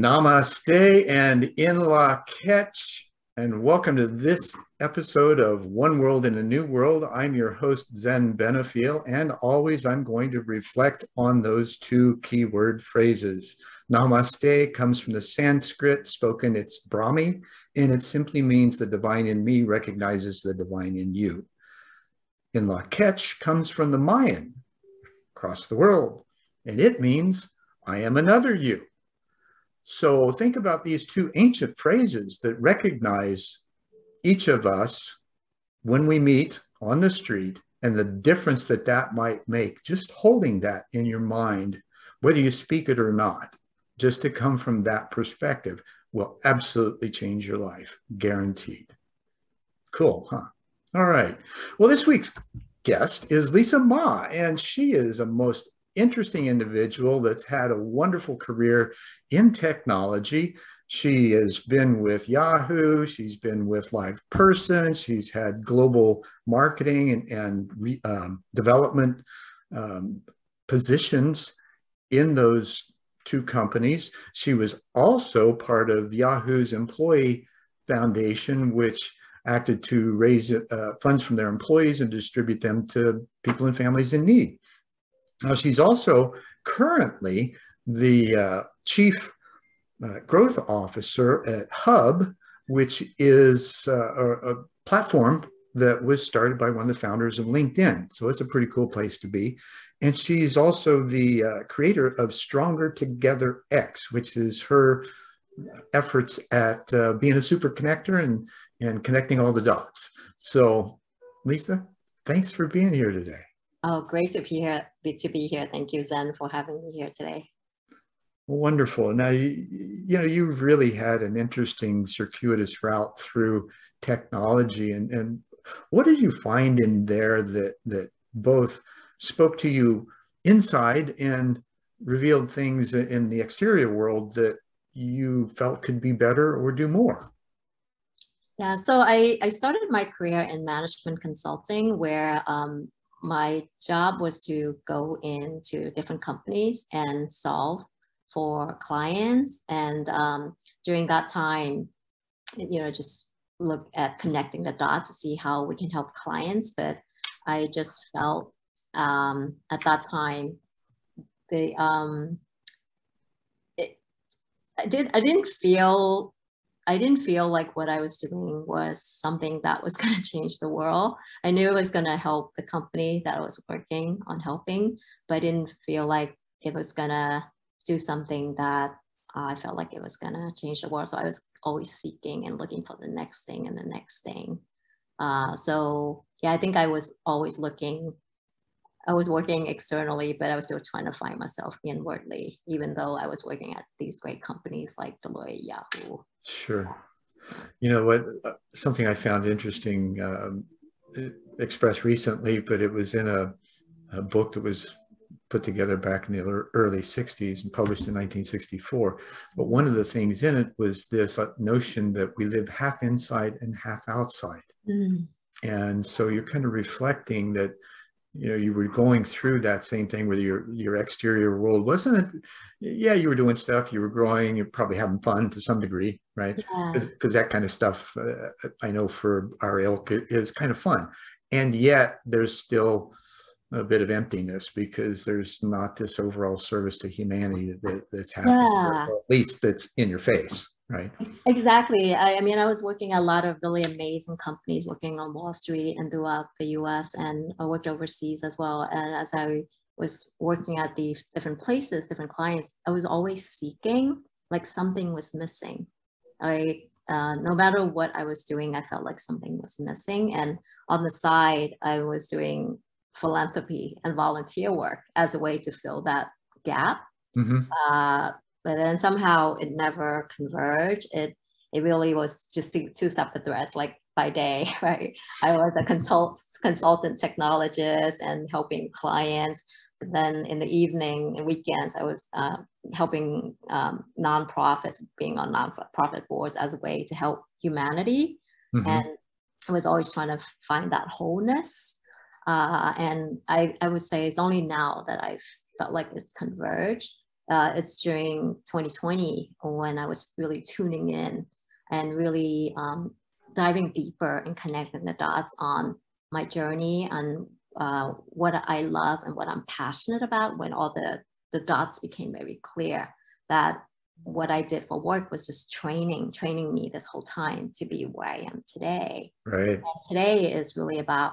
Namaste and in la ketch, and welcome to this episode of One World in a New World. I'm your host, Zen Benefiel, and always I'm going to reflect on those two keyword phrases. Namaste comes from the Sanskrit spoken, it's Brahmi, and it simply means the divine in me recognizes the divine in you. In la ketch comes from the Mayan, across the world, and it means I am another you. So think about these two ancient phrases that recognize each of us when we meet on the street and the difference that that might make, just holding that in your mind, whether you speak it or not, just to come from that perspective will absolutely change your life, guaranteed. Cool, huh? All right. Well, this week's guest is Lisa Ma, and she is a most interesting individual that's had a wonderful career in technology. She has been with Yahoo, she's been with LivePerson, she's had global marketing and development positions in those two companies. She was also part of Yahoo's employee foundation, which acted to raise funds from their employees and distribute them to people and families in need. Now, she's also currently the chief growth officer at Hub, which is a platform that was started by one of the founders of LinkedIn. So it's a pretty cool place to be. And she's also the creator of Stronger Together X, which is her efforts at being a super connector and connecting all the dots. So, Lisa, thanks for being here today. Oh, great to be here. Thank you, Zen, for having me here today. Wonderful. Now, you know, you've really had an interesting circuitous route through technology. And what did you find in there that both spoke to you inside and revealed things in the exterior world that you felt could be better or do more? Yeah, so I started my career in management consulting, where my job was to go into different companies and solve for clients. And during that time, you know, just look at connecting the dots to see how we can help clients. But I just felt at that time, I didn't feel like what I was doing was something that was going to change the world. I knew it was going to help the company that I was working on helping, but I didn't feel like it was going to do something that I felt like it was going to change the world. So I was always seeking and looking for the next thing and the next thing. So yeah, I think I was always looking. I was working externally, but I was still trying to find myself inwardly, even though I was working at these great companies like Deloitte, Yahoo. Sure. You know what, something I found interesting expressed recently, but it was in a book that was put together back in the early 60s and published in 1964. But one of the things in it was this notion that we live half inside and half outside. Mm. And so you're kind of reflecting that, you know, you were going through that same thing with your exterior world, wasn't it? Yeah, you were doing stuff, you were growing, you're probably having fun to some degree, right? Because that kind of stuff, I know for our ilk, is kind of fun. And yet there's still a bit of emptiness because there's not this overall service to humanity that's happening, or at least that's in your face. Right. Exactly. I mean, I was working at a lot of really amazing companies, working on Wall Street and throughout the U.S., and I worked overseas as well. And as I was working at these different places, different clients, I was always seeking, like something was missing. No matter what I was doing, I felt like something was missing. And on the side, I was doing philanthropy and volunteer work as a way to fill that gap. Mm-hmm. But then somehow it never converged. It really was just two separate threads. Like by day, right? I was a consultant technologist and helping clients. But then in the evening and weekends, I was helping nonprofits, being on nonprofit boards as a way to help humanity. Mm-hmm. And I was always trying to find that wholeness. And I would say it's only now that I've felt like it's converged. It's during 2020 when I was really tuning in and really diving deeper and connecting the dots on my journey and what I love and what I'm passionate about, when all the dots became very clear that what I did for work was just training me this whole time to be where I am today. Right. And today is really about,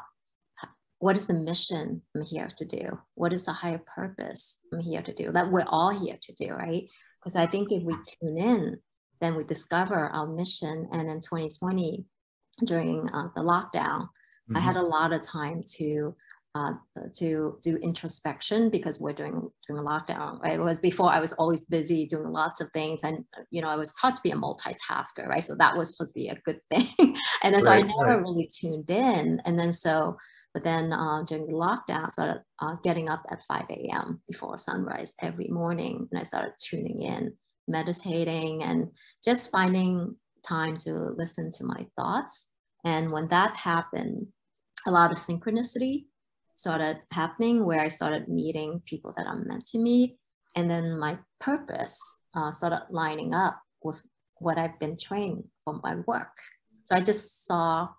what is the mission I'm here to do? What is the higher purpose I'm here to do? That we're all here to do, right? Because I think if we tune in, then we discover our mission. And in 2020, during the lockdown, I had a lot of time to do introspection, because we're doing a lockdown, right? It was before, I was always busy doing lots of things, and you know, I was taught to be a multitasker, right? So that was supposed to be a good thing, and then, so I never really tuned in. And then but then during the lockdown, I started getting up at 5 a.m. before sunrise every morning, and I started tuning in, meditating, and just finding time to listen to my thoughts. And when that happened, a lot of synchronicity started happening, where I started meeting people that I'm meant to meet. And then my purpose started lining up with what I've been trained for my work. So I just saw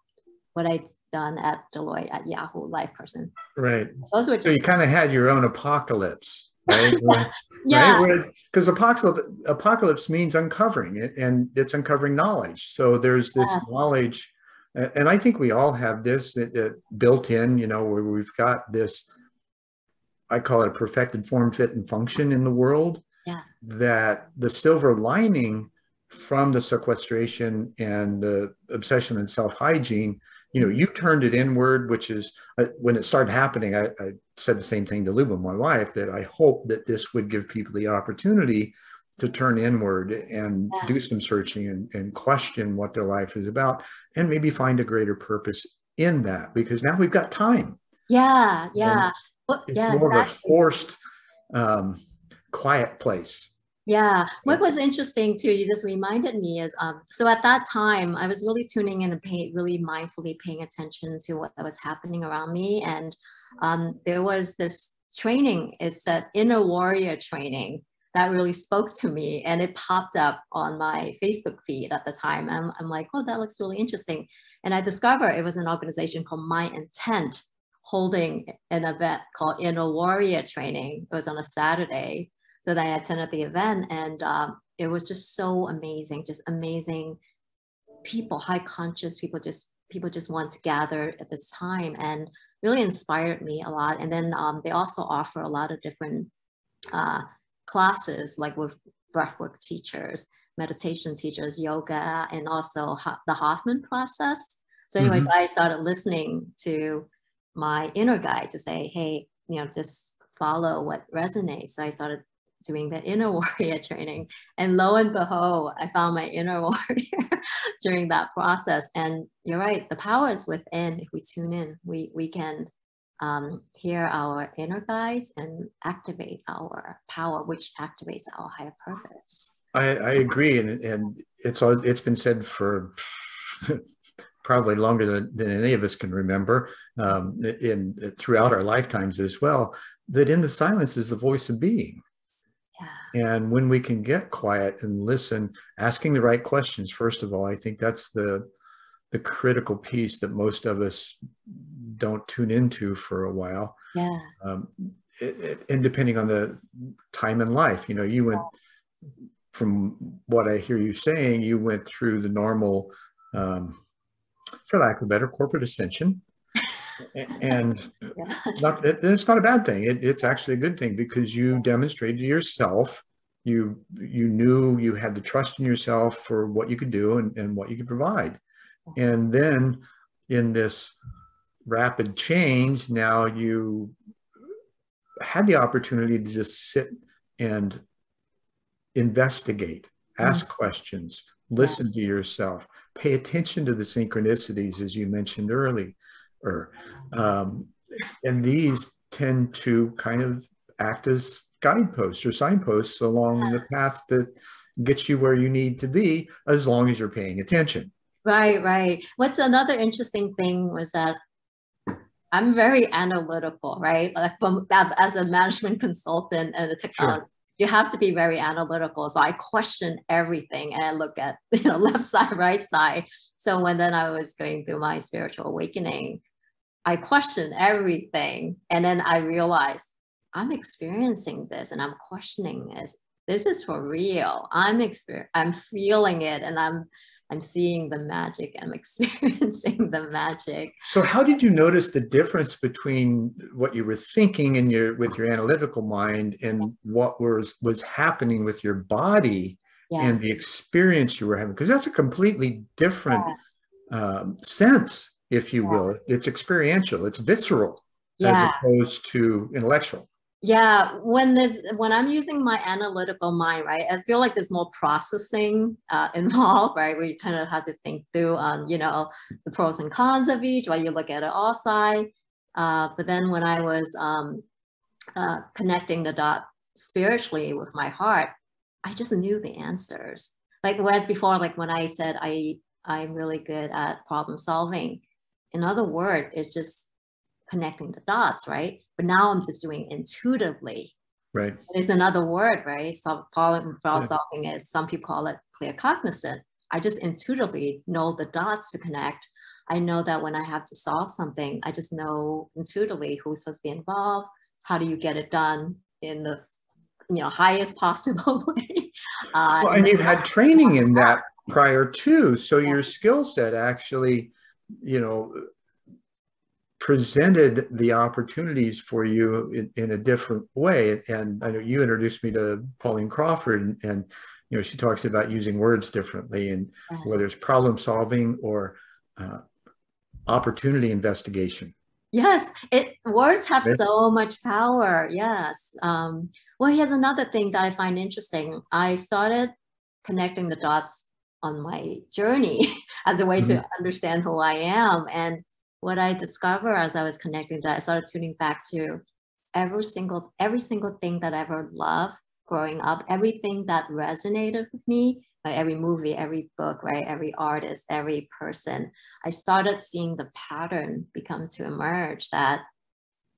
what I'd done at Deloitte, at Yahoo, LivePerson. Right. Those were just, so you kind of had your own apocalypse, right? Yeah. Because apocalypse means uncovering it, and it's uncovering knowledge. So there's this knowledge. And I think we all have this built in, you know, where we've got this, I call it a perfected form, fit, and function in the world. Yeah. That the silver lining from the sequestration and the obsession and self-hygiene, you know, you turned it inward, which is when it started happening, I said the same thing to Luba, my wife, that I hope that this would give people the opportunity to turn inward and do some searching and question what their life is about, and maybe find a greater purpose in that, because now we've got time. Yeah, yeah. Well, it's more of a forced, quiet place. Yeah. What was interesting too, you just reminded me, is so at that time, I was really tuning in and really mindfully paying attention to what was happening around me. And there was this training, it's an Inner Warrior Training, that really spoke to me, and it popped up on my Facebook feed at the time. And I'm like, oh, that looks really interesting. And I discovered it was an organization called My Intent holding an event called Inner Warrior Training. It was on a Saturday. So then I attended the event, and it was just so amazing, people, high conscious people, people just want to gather at this time, and really inspired me a lot. And then they also offer a lot of different classes, like with breathwork teachers, meditation teachers, yoga, and also the Hoffman process. So anyways, I started listening to my inner guide to say, hey, you know, just follow what resonates. So I started doing the Inner Warrior Training, and lo and behold, I found my inner warrior during that process. And you're right, the power is within. If we tune in, we can hear our inner guides and activate our power, which activates our higher purpose. I agree, and it's been said for probably longer than any of us can remember, throughout our lifetimes as well, that in the silence is the voice of being. Yeah. And when we can get quiet and listen, asking the right questions, first of all, I think that's the critical piece that most of us don't tune into for a while. Yeah. And depending on the time in life, you know, you went, from what I hear you saying, you went through the normal, for lack of a better, corporate ascension. And it's not a bad thing. It's actually a good thing, because you demonstrated to yourself, you knew you had the trust in yourself for what you could do and what you could provide. And then in this rapid change, now you had the opportunity to just sit and investigate, ask questions, listen to yourself, pay attention to the synchronicities, as you mentioned earlier. And these tend to kind of act as guideposts or signposts along the path that gets you where you need to be, as long as you're paying attention. Right, right. What's another interesting thing was that I'm very analytical, right? Like as a management consultant and a technology you have to be very analytical. So I question everything, and I look at, you know, left side, right side. So when then I was going through my spiritual awakening, I questioned everything. And then I realized I'm experiencing this and I'm questioning this. This is for real. I'm feeling it, and I'm seeing the magic. I'm experiencing the magic. So how did you notice the difference between what you were thinking in your, with your analytical mind, and what was happening with your body and the experience you were having? Because that's a completely different sense, if you will. It's experiential. It's visceral as opposed to intellectual. Yeah, when I'm using my analytical mind, right, I feel like there's more processing involved, right, where you kind of have to think through, you know, the pros and cons of each, while you look at it all side. But then when I was connecting the dot spiritually with my heart, I just knew the answers. Like, whereas before, like when I said I'm really good at problem solving, in other words, it's just connecting the dots, right? But now I'm just doing intuitively. Right. It's another word, right? So problem solving is, some people call it clear cognizant. I just intuitively know the dots to connect. I know that when I have to solve something, I just know intuitively who's supposed to be involved. How do you get it done in the, you know, highest possible way? Well, and you've had training in that prior to, so your skill set actually, you know, presented the opportunities for you in a different way. And I know you introduced me to Pauline Crawford, and you know, she talks about using words differently, and whether it's problem solving or opportunity investigation. Yes, words have so much power. Yes. Well, here's another thing that I find interesting. I started connecting the dots on my journey as a way to understand who I am. And what I discovered as I was connecting that, I started tuning back to every single thing that I ever loved growing up, everything that resonated with me, like every movie, every book, right, every artist, every person. I started seeing the pattern emerge, that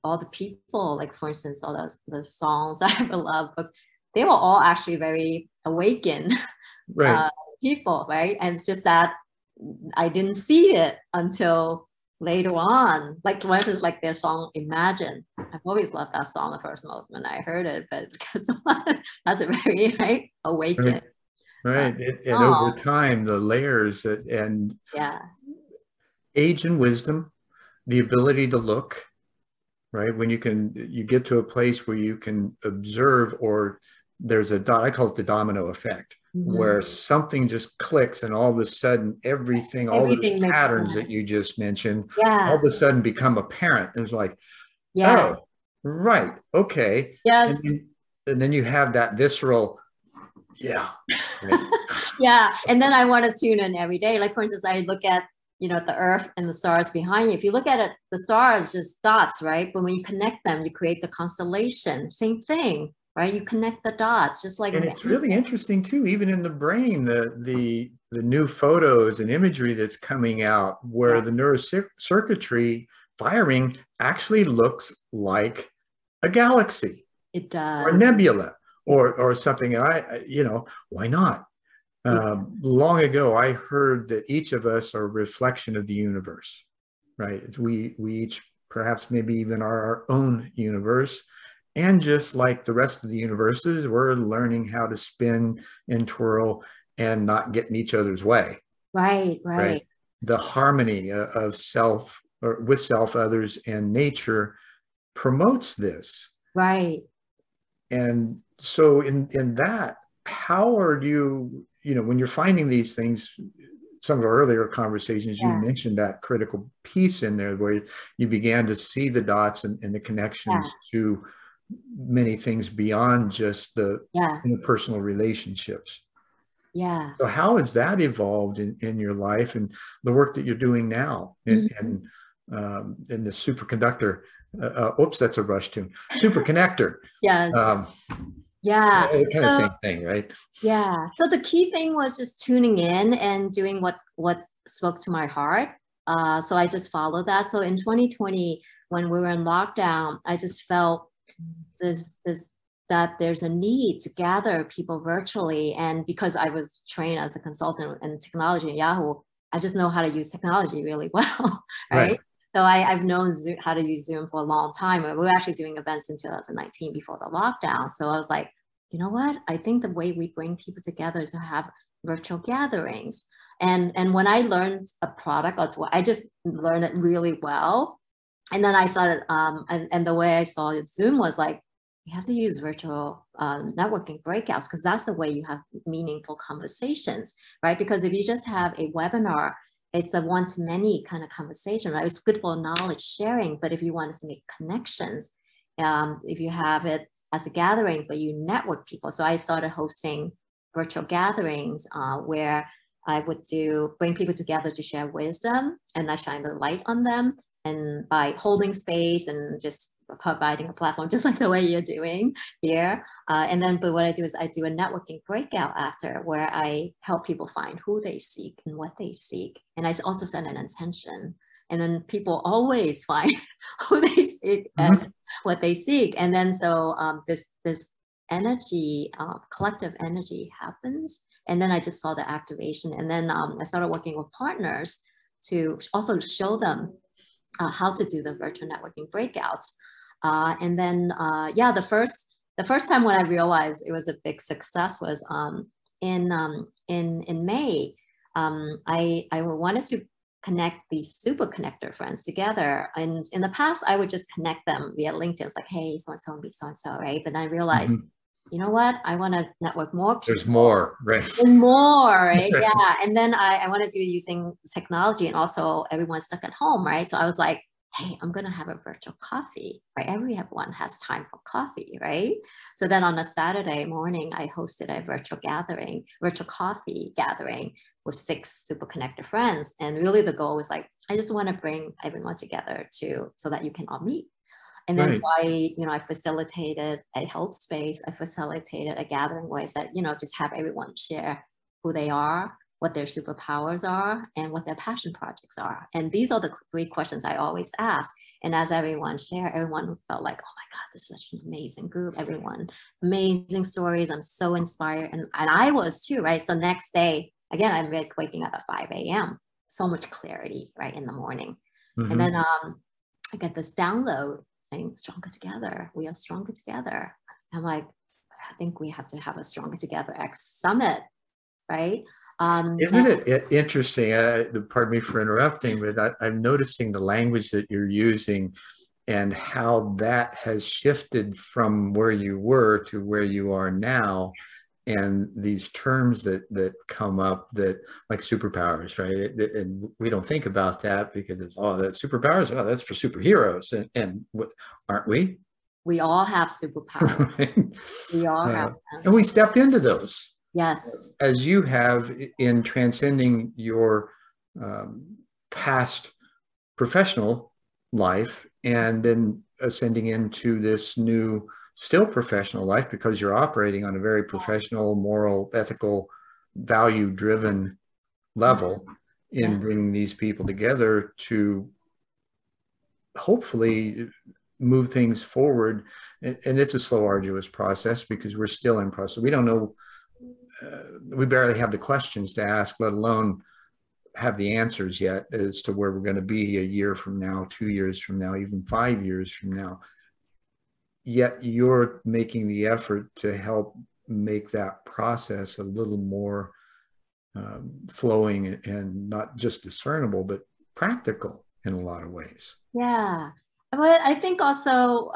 all the people, like for instance, all those the songs I ever loved, books, they were all actually very awakened people, right? And it's just that I didn't see it until later on, like what is like their song Imagine. I've always loved that song the first moment I heard it, but because that's a very awakened. Right. And over time, the layers and age and wisdom, the ability to look, right? When you get to a place where you can observe, or there's I call it the domino effect, where something just clicks, and all of a sudden all the patterns that you just mentioned all of a sudden become apparent. And it's like, oh, right, okay. Yes. And then you have that visceral, yeah. And then I want to tune in every day. Like for instance, I look at, you know, the earth and the stars behind you. If you look at it, the stars just dots, right? But when you connect them, you create the constellation. Same thing. Right, you connect the dots, just like. And it's really interesting too, even in the brain, the new photos and imagery that's coming out, where the neurocircuitry firing actually looks like a galaxy. It does. Or a nebula, or something. And I, you know, why not? Long ago, I heard that each of us are a reflection of the universe. Right, we each, perhaps maybe even are our own universe. And just like the rest of the universes, we're learning how to spin and twirl and not get in each other's way. Right. The harmony of self, or with self, others, and nature promotes this. Right. And so in that, how are you, you know, when you're finding these things, some of our earlier conversations, you mentioned that critical piece in there where you began to see the dots and the connections to many things beyond just the interpersonal relationships. Yeah. So how has that evolved in your life and the work that you're doing now in the superconductor? Oops, that's a rush tune. Superconnector. Yes. Kind of same thing, right? Yeah. So the key thing was just tuning in and doing what spoke to my heart. So I just followed that. So in 2020, when we were in lockdown, I just felt this that there's a need to gather people virtually. And because I was trained as a consultant in technology at Yahoo, I just know how to use technology really well, right? So I've known Zoom, how to use Zoom for a long time. We were actually doing events in 2019 before the lockdown. So I was like, you know what? I think the way we bring people together is to have virtual gatherings. And when I learned a product, or two, I just learned it really well. And then I started, and the way I saw it, Zoom was like, you have to use virtual networking breakouts because that's the way you have meaningful conversations, right? Because if you just have a webinar, it's a one-to-many kind of conversation, right? It's good for knowledge sharing, but if you want to make connections, if you have it as a gathering, but you network people. So I started hosting virtual gatherings where I would bring people together to share wisdom, and I shine the light on them, and by holding space and just providing a platform, just like the way you're doing here. And then, but what I do is I do a networking breakout after, where I help people find who they seek and what they seek. And I also set an intention. And then people always find who they seek and what they seek. And then, so this energy, collective energy happens. And then I just saw the activation. And then I started working with partners to also show them how to do the virtual networking breakouts. And then, yeah, the first time when I realized it was a big success was in May. I wanted to connect these super connector friends together. And in the past, I would just connect them via LinkedIn. It's like, hey, so-and-so and be so-and-so, right? But then I realized, you know what? I want to network more people. There's more, right? There's more, right? Yeah. And then I wanted to do using technology, and also everyone's stuck at home, right? So I was like, hey, I'm going to have a virtual coffee, right? Everyone has time for coffee, right? So then on a Saturday morning, I hosted a virtual coffee gathering with 6 super connected friends. And really the goal was like, I just want to bring everyone together so that you can all meet. And then so I facilitated a health space. I facilitated a gathering where I said, just have everyone share who they are, what their superpowers are, and what their passion projects are. And these are the 3 questions I always ask. And as everyone shared, everyone felt like, oh my God, this is such an amazing group. Everyone, amazing stories. I'm so inspired. And I was too, right? So next day, again, I'm like waking up at 5 a.m. So much clarity, right, in the morning. And then I get this download saying, stronger together. We are stronger together. I'm like, I think we have to have a Stronger Together X summit, right? Isn't it interesting? Pardon me for interrupting, but I'm noticing the language that you're using and how that has shifted from where you were to where you are now. And these terms that come up, that like superpowers, right? And we don't think about that because it's, oh, that superpowers, oh, that's for superheroes. And what, aren't we? We all have superpowers. Right? We all have them. And we step into those. Yes. As you have in transcending your past professional life and then ascending into this new still professional life, because you're operating on a very professional, moral, ethical, value-driven level in bringing these people together to hopefully move things forward. And it's a slow, arduous process because we're still in process. We don't know. We barely have the questions to ask, let alone have the answers yet as to where we're going to be a year from now, 2 years from now, even 5 years from now. Yet you're making the effort to help make that process a little more flowing and not just discernible, but practical in a lot of ways. Yeah. But I think also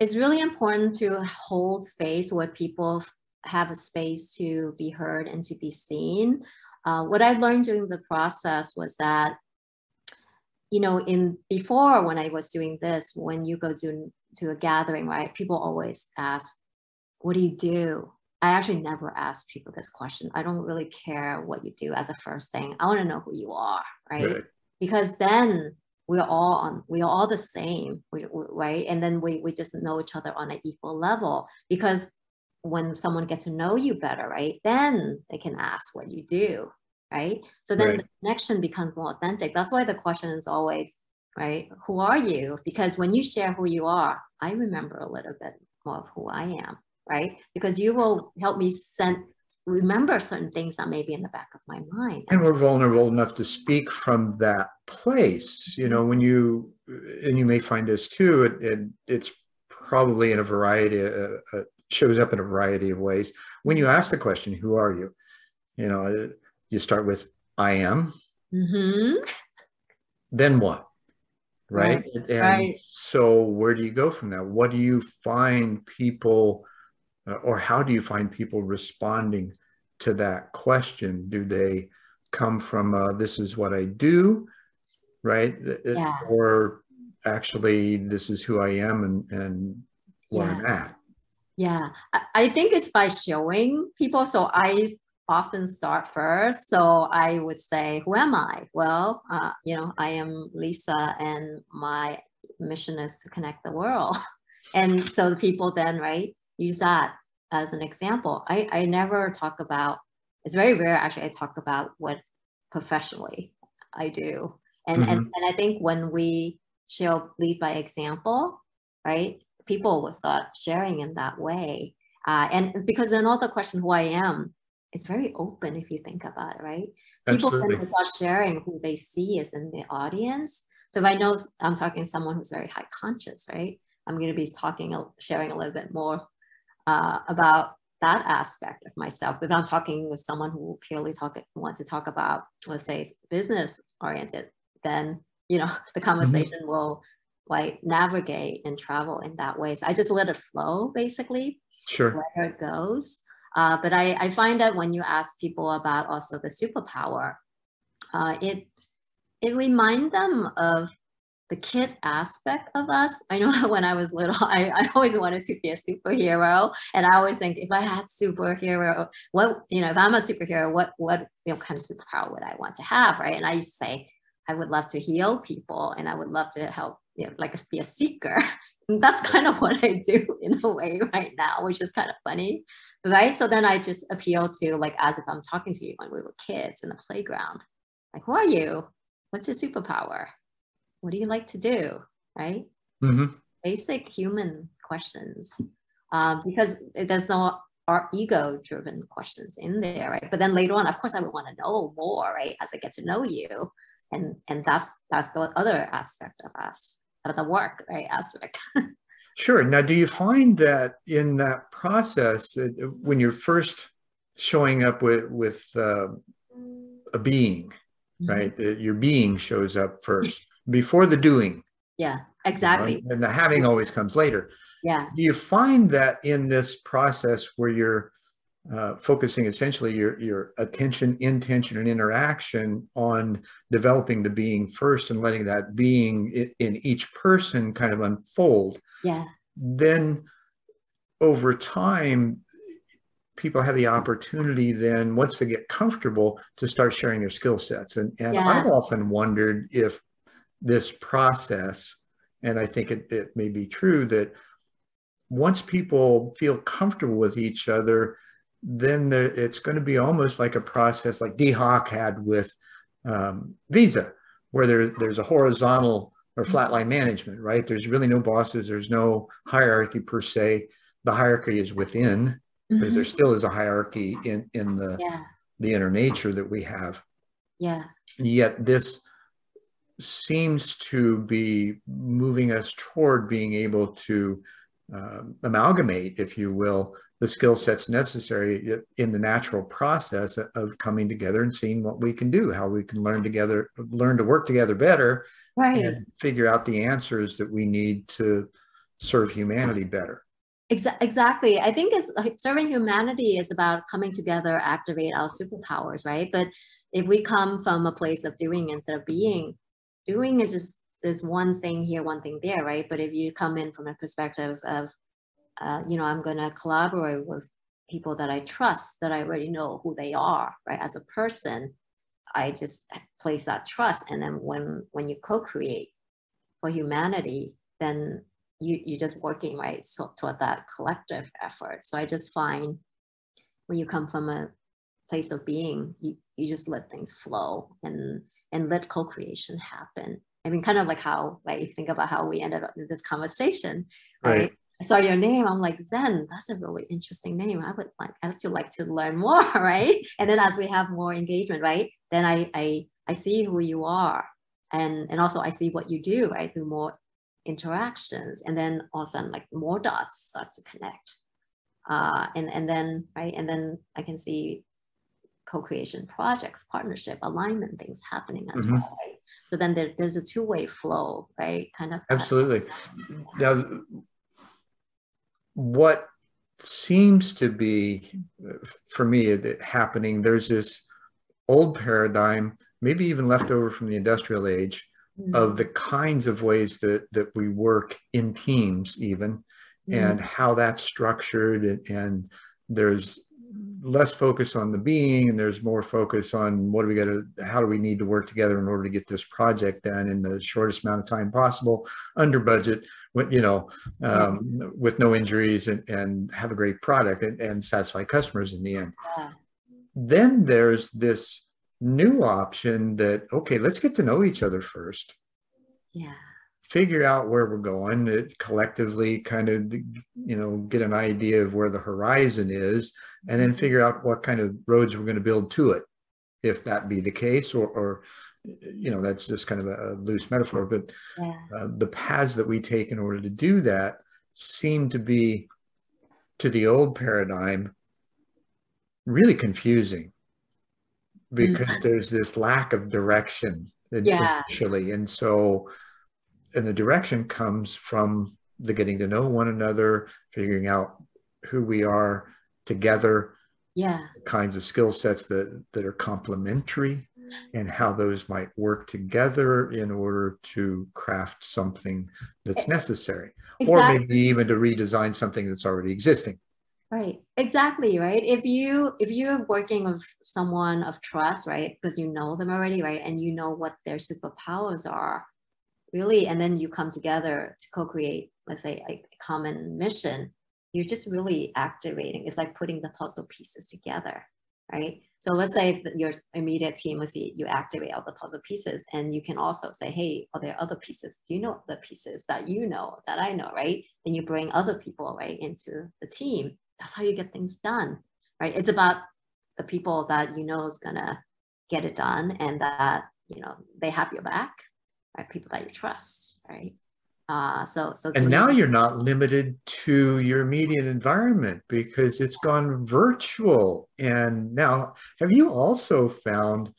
it's really important to hold space where people have a space to be heard and to be seen. What I learned during the process was that, before when I was doing this, when you go to a gathering, right, people always ask, what do you do? I actually never ask people this question. I don't really care what you do as a first thing. I want to know who you are, right? Because then we are all the same, right? And then we just know each other on an equal level, because when someone gets to know you better, right, then they can ask what you do, right? So then the connection becomes more authentic. That's why the question is always, right, who are you? Because when you share who you are, I remember a little bit of who I am, right? Because you will help me remember certain things that may be in the back of my mind. And we're vulnerable enough to speak from that place. You know, when you, and you may find this too, it's probably in a variety, shows up in a variety of ways. When you ask the question, who are you? You know, you start with, I am. Mm-hmm. Then what? Right? And right. So where do you go from that? What do you find people, or how do you find people responding to that question? Do they come from this is what I do, right? Yeah. Or actually this is who I am and where I'm at? Yeah, I think it's by showing people. So I often start first. So I would say, who am I? Well, you know, I am Lisa and my mission is to connect the world. And so the people then, right, use that as an example. I never talk about, it's very rare actually, I talk about what professionally I do. And, and I think when we show lead by example, right, people will start sharing in that way. And because then all the question, who I am, it's very open if you think about it, right? Absolutely. People can start sharing who they see is in the audience. So if I know I'm talking to someone who's very high conscious, right? I'm going to be sharing a little bit more about that aspect of myself. If I'm talking with someone who purely wants to talk about, let's say, business oriented, then, you know, the conversation will like navigate and travel in that way. So I just let it flow basically. Sure. Where it goes. But I find that when you ask people about also the superpower, it reminds them of the kid aspect of us. I know when I was little, I always wanted to be a superhero. And I always think if I had superhero, what, you know, if I'm a superhero, what kind of superpower would I want to have, right? And I used to say, I would love to heal people and I would love to help, you know, like be a seeker. And that's kind of what I do in a way right now, which is kind of funny, right? So then I just appeal to, like, as if I'm talking to you when we were kids in the playground, like, who are you? What's your superpower? What do you like to do? Right? Mm-hmm. Basic human questions, because there's no ego-driven questions in there, right? But then later on, of course, I would want to know more, right? As I get to know you, and that's the other aspect of us, of the work, right? Aspect. Sure. Now, do you find that in that process, when you're first showing up with a being, right? Your being shows up first before the doing. Yeah, exactly. You know, and the having always comes later. Yeah. Do you find that in this process where you're focusing essentially your attention, intention, and interaction on developing the being first and letting that being in each person kind of unfold. Yeah. Then over time, people have the opportunity then once they get comfortable to start sharing their skill sets. And yes. I've often wondered if this process, and I think it may be true that once people feel comfortable with each other, then it's going to be almost like a process like D-Hawk had with Visa, where there's a horizontal or flatline management, right? There's really no bosses. There's no hierarchy per se. The hierarchy is within, because there still is a hierarchy in the inner nature that we have. Yeah. Yet this seems to be moving us toward being able to amalgamate, if you will, the skill sets necessary in the natural process of coming together and seeing what we can do, how we can learn together, learn to work together better, right, and figure out the answers that we need to serve humanity better. Exactly. I think it's like serving humanity is about coming together, activate our superpowers, right? But if we come from a place of doing instead of being, doing is just there's one thing here, one thing there, right? But if you come in from a perspective of you know, I'm going to collaborate with people that I trust, that I already know who they are, right? As a person, I just place that trust. And then when you co-create for humanity, then you're just working, right, so toward that collective effort. So I just find when you come from a place of being, you just let things flow and let co-creation happen. I mean, kind of like how, like, you think about how we ended up in this conversation, right? I saw your name, I'm like, Zen, that's a really interesting name. I would like to learn more, right? And then as we have more engagement, right? Then I see who you are, and also I see what you do, right? Through more interactions, and then all of a sudden, like, more dots starts to connect. And then I can see co-creation projects, partnership, alignment, things happening as well, right? So then there's a two-way flow, right? Kind of. Absolutely. Now, what seems to be, for me, happening, there's this old paradigm, maybe even left over from the industrial age, of the kinds of ways that we work in teams, even, and how that's structured, and there's less focus on the being, and there's more focus on how do we need to work together in order to get this project done in the shortest amount of time possible, under budget, with no injuries, and have a great product and satisfy customers in the end. Yeah. Then there's this new option that, okay, let's get to know each other first. Yeah. Figure out where we're going, collectively kind of, get an idea of where the horizon is, and then figure out what kind of roads we're going to build to it, if that be the case, or that's just kind of a loose metaphor, but the paths that we take in order to do that seem to be, to the old paradigm, really confusing, because there's this lack of direction initially. And so, and the direction comes from the getting to know one another, figuring out who we are together, the kinds of skill sets that are complementary, and how those might work together in order to craft something that's necessary, or maybe even to redesign something that's already existing. Right, exactly, right? If you're working with someone of trust, right, because you know them already, right, and you know what their superpowers are, really, and then you come together to co-create, let's say, a common mission, you're just really activating. It's like putting the puzzle pieces together, right? So let's say if your immediate team, you activate all the puzzle pieces, and you can also say, hey, are there other pieces? Do you know the pieces that you know, that I know, right? And you bring other people, right, into the team. That's how you get things done, right? It's about the people that you know is gonna get it done, and that, they have your back. Right, people that you trust, right? And now you're not limited to your immediate environment, because it's gone virtual. And now, have you also found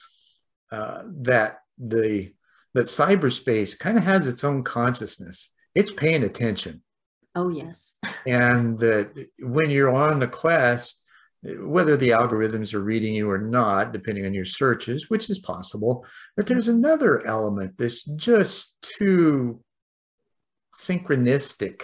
that cyberspace kind of has its own consciousness? It's paying attention. Oh, yes. And that when you're on the quest, whether the algorithms are reading you or not, depending on your searches, which is possible, but there's another element that's just too synchronistic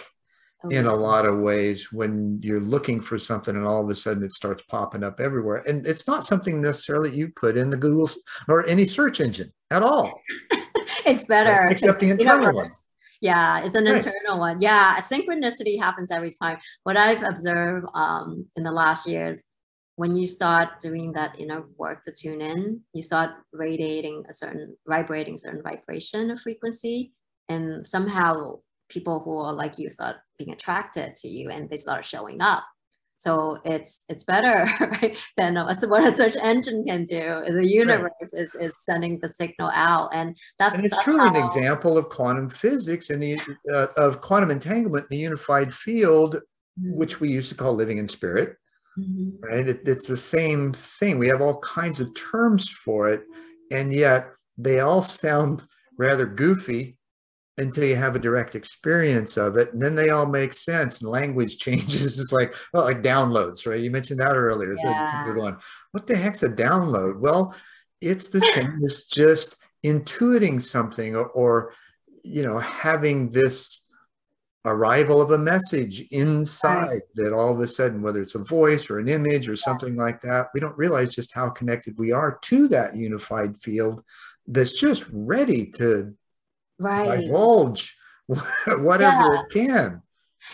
in a lot of ways, when you're looking for something and all of a sudden it starts popping up everywhere. And it's not something necessarily you put in the Google or any search engine at all. It's better. Except the internal one. Yeah, it's an internal one. Yeah, synchronicity happens every time. What I've observed in the last years, when you start doing that inner work to tune in, you start vibrating a certain vibration of frequency, and somehow people who are like you start being attracted to you, and they start showing up. So it's better, right, than what a search engine can do. The universe is sending the signal out, and that's truly an example of quantum physics and of quantum entanglement in the unified field, which we used to call living in spirit. Right, it's the same thing. We have all kinds of terms for it, and yet they all sound rather goofy until you have a direct experience of it, and then they all make sense, and language changes. It's like, well, like downloads, right? You mentioned that earlier. Yeah. So we're going, what the heck's a download? Well, it's the same as just intuiting something, or having this arrival of a message inside, that all of a sudden, whether it's a voice or an image or something like that, we don't realize just how connected we are to that unified field that's just ready to divulge whatever it can.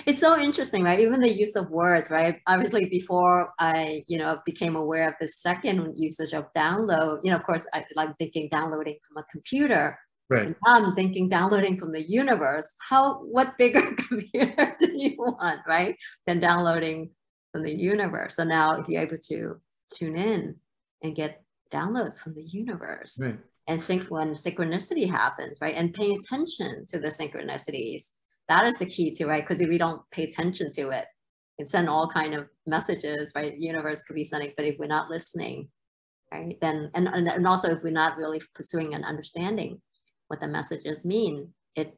It's so interesting, right? Even the use of words, right? Obviously, before I, became aware of the second usage of download, of course, I like thinking downloading from a computer. Right. I'm thinking downloading from the universe. What bigger computer do you want, right? Than downloading from the universe. So now you're able to tune in and get downloads from the universe. Right. And when synchronicity happens, right? And paying attention to the synchronicities. That is the key to, right? Because if we don't pay attention to it, we can send all kind of messages, right? The universe could be sending, but if we're not listening, right? Then, and also if we're not really pursuing and understanding what the messages mean, it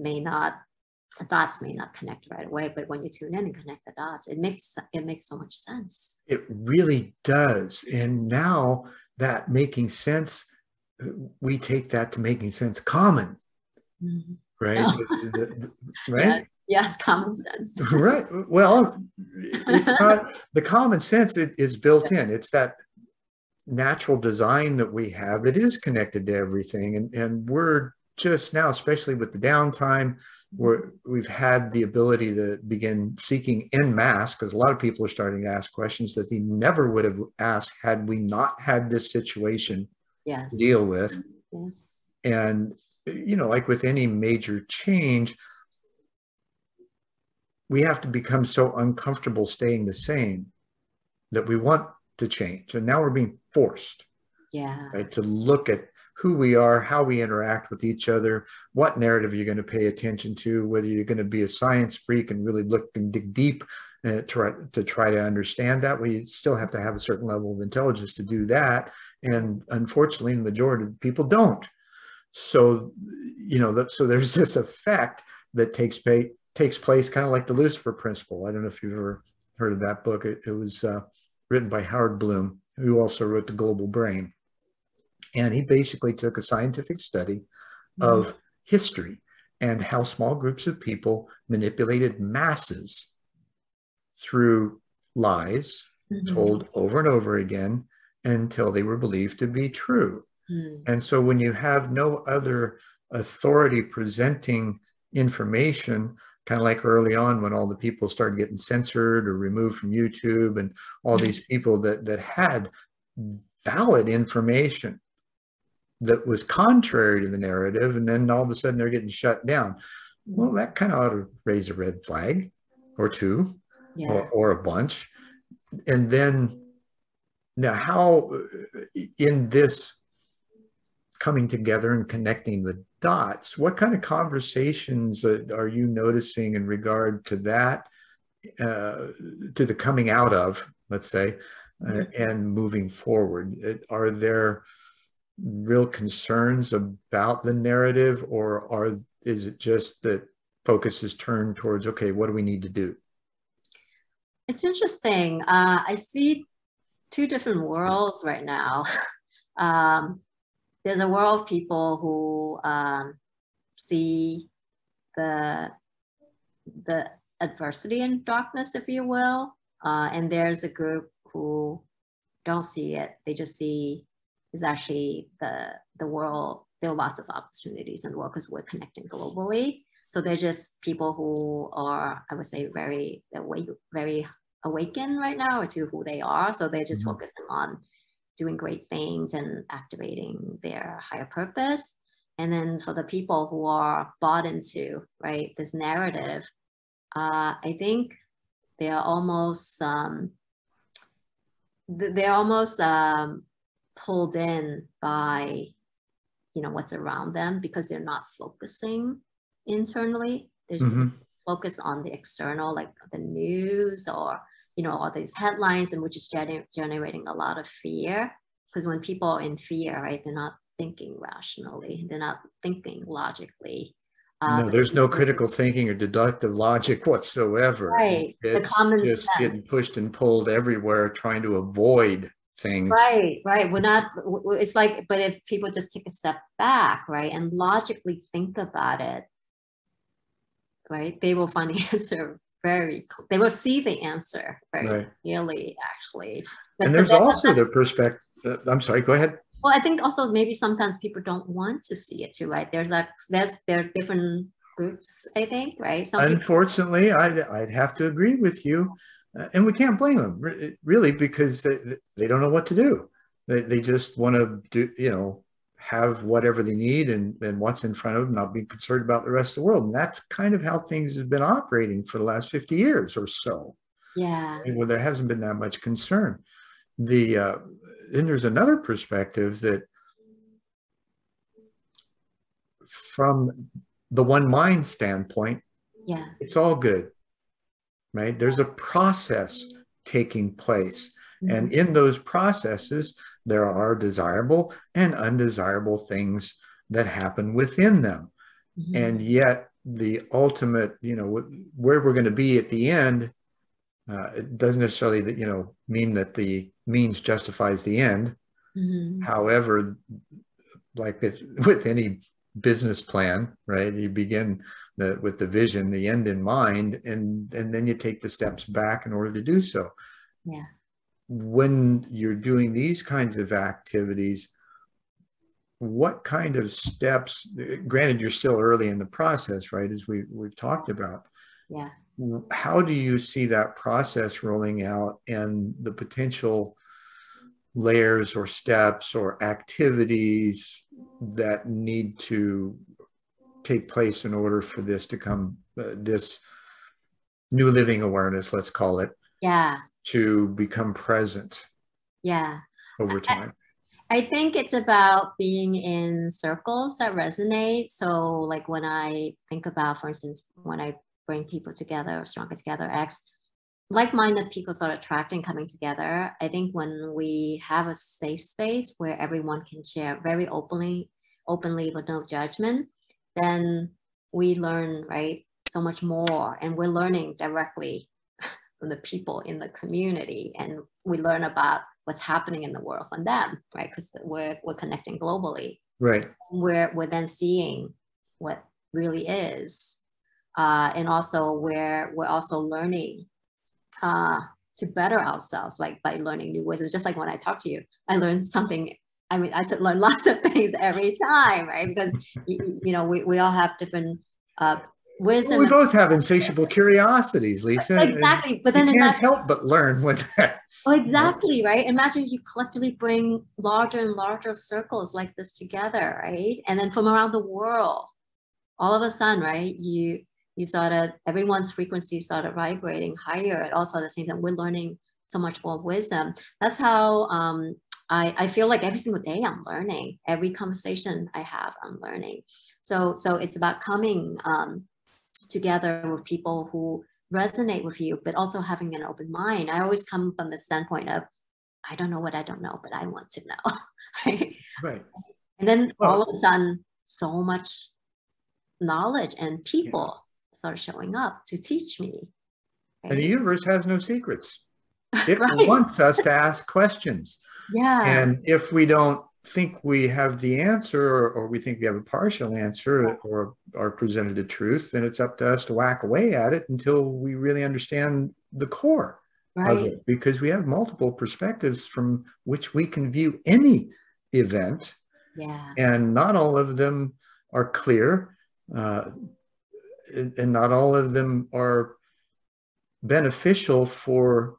may not, the dots may not connect right away, but when you tune in and connect the dots, it makes so much sense. It really does. And now that making sense, we take that to making sense common. Mm-hmm. Right? No. Right? Yeah. Yes, common sense. Right. Well, it's not the common sense, it is built in. It's that natural design that we have that is connected to everything. And we're just now, especially with the downtime, we've had the ability to begin seeking en masse, because a lot of people are starting to ask questions that they never would have asked had we not had this situation to deal with. Yes. And you know, like with any major change, we have to become so uncomfortable staying the same that we want to change. And now we're being forced, right, to look at who we are, how we interact with each other, what narrative you're going to pay attention to, whether you're going to be a science freak and really look and dig deep to try to understand that. We still have to have a certain level of intelligence to do that. And unfortunately, the majority of people don't. So, you know, so there's this effect that takes place, kind of like the Lucifer principle. I don't know if you've ever heard of that book. It was written by Howard Bloom, who also wrote The Global Brain. And he basically took a scientific study of history and how small groups of people manipulated masses through lies told over and over again until they were believed to be true. And so when you have no other authority presenting information, kind of like early on when all the people started getting censored or removed from YouTube and all these people that had valid information that was contrary to the narrative, and then all of a sudden they're getting shut down. Well, that kind of ought to raise a red flag or two or a bunch. And then now how in this coming together and connecting the dots, what kind of conversations are you noticing in regard to that, to the coming out of, let's say, and moving forward? Are there real concerns about the narrative, or is it just that focus is turned towards, okay, what do we need to do? It's interesting. I see two different worlds right now. There's a world of people who see the adversity and darkness, if you will, and there's a group who don't see it. They just see is actually the world. There are lots of opportunities in the world because we're connecting globally. So they're just people who are, I would say, very awakened right now to who they are. So they're just focusing on doing great things and activating their higher purpose. And then for the people who are bought into, right, this narrative, I think they're almost pulled in by, you know, what's around them, because they're not focusing internally. They're just focused on the external, like the news or, you know, all these headlines, and which is generating a lot of fear. Because when people are in fear, right, they're not thinking rationally, they're not thinking logically. No, there's no critical thinking or deductive logic whatsoever. Right, it's the common just sense. Getting pushed and pulled everywhere, trying to avoid things. Right, right. We're not. It's like, but if people just take a step back, right, and logically think about it, right, they will find the answer. They will see the answer very clearly, actually. But, and there's also the perspective. I'm sorry, go ahead. Well, I think also maybe sometimes people don't want to see it too, right? There's different groups, I think, right? Unfortunately, I'd have to agree with you. And we can't blame them, really, because they don't know what to do. They just want to do, you know, have whatever they need and what's in front of them, not be concerned about the rest of the world. And that's kind of how things have been operating for the last 50 years or so. Yeah. Well, there hasn't been that much concern. The then there's another perspective that from the one mind standpoint, yeah, it's all good, right? There's a process taking place. Mm-hmm. And in those processes, there are desirable and undesirable things that happen within them. Mm-hmm. And yet the ultimate, you know, where we're going to be at the end, it doesn't necessarily, you know, mean that the means justifies the end. Mm-hmm. However, like with any business plan, right, you begin with the vision, the end in mind, and then you take the steps back in order to do so. Yeah. When you're doing these kinds of activities, what kind of steps, granted you're still early in the process, right, as we've talked about. Yeah. How do you see that process rolling out and the potential layers or steps or activities that need to take place in order for this to come, this new living awareness, let's call it, yeah, to become present, yeah, over time? I think it's about being in circles that resonate. So like when I think about, for instance, when I bring people together, Stronger Together X, like-minded people sort of attracting, coming together. I think when we have a safe space where everyone can share very openly with no judgment, then we learn, right, so much more. And we're learning directly from the people in the community, and we learn about what's happening in the world from them, right? Because we're connecting globally. Right. We're then seeing what really is, and also we're also learning to better ourselves, like by learning new ways. It's just like when I talk to you, I learn something. I mean, I learn lots of things every time, right? Because you know, we all have different wisdom. Well, we both have insatiable curiosities, Lisa. Exactly, and but then you can't help but learn when that. Oh, exactly, right? Imagine if you collectively bring larger and larger circles like this together, right? And then from around the world, all of a sudden, right? You sort of, everyone's frequency started vibrating higher, and also at the same time, we're learning so much more wisdom. That's how I feel like every single day I'm learning. Every conversation I have, I'm learning. So it's about coming together with people who resonate with you, but also having an open mind. I always come from the standpoint of, I don't know what I don't know, but I want to know. Right? Right. And then all of a sudden, so much knowledge and people, yeah, start showing up to teach me. Right? And the universe has no secrets. It right, wants us to ask questions. Yeah. And if we don't think we have the answer, or we think we have a partial answer, or are presented the truth, then it's up to us to whack away at it until we really understand the core, right, of it. Because we have multiple perspectives from which we can view any event. Yeah. And not all of them are clear. And not all of them are beneficial for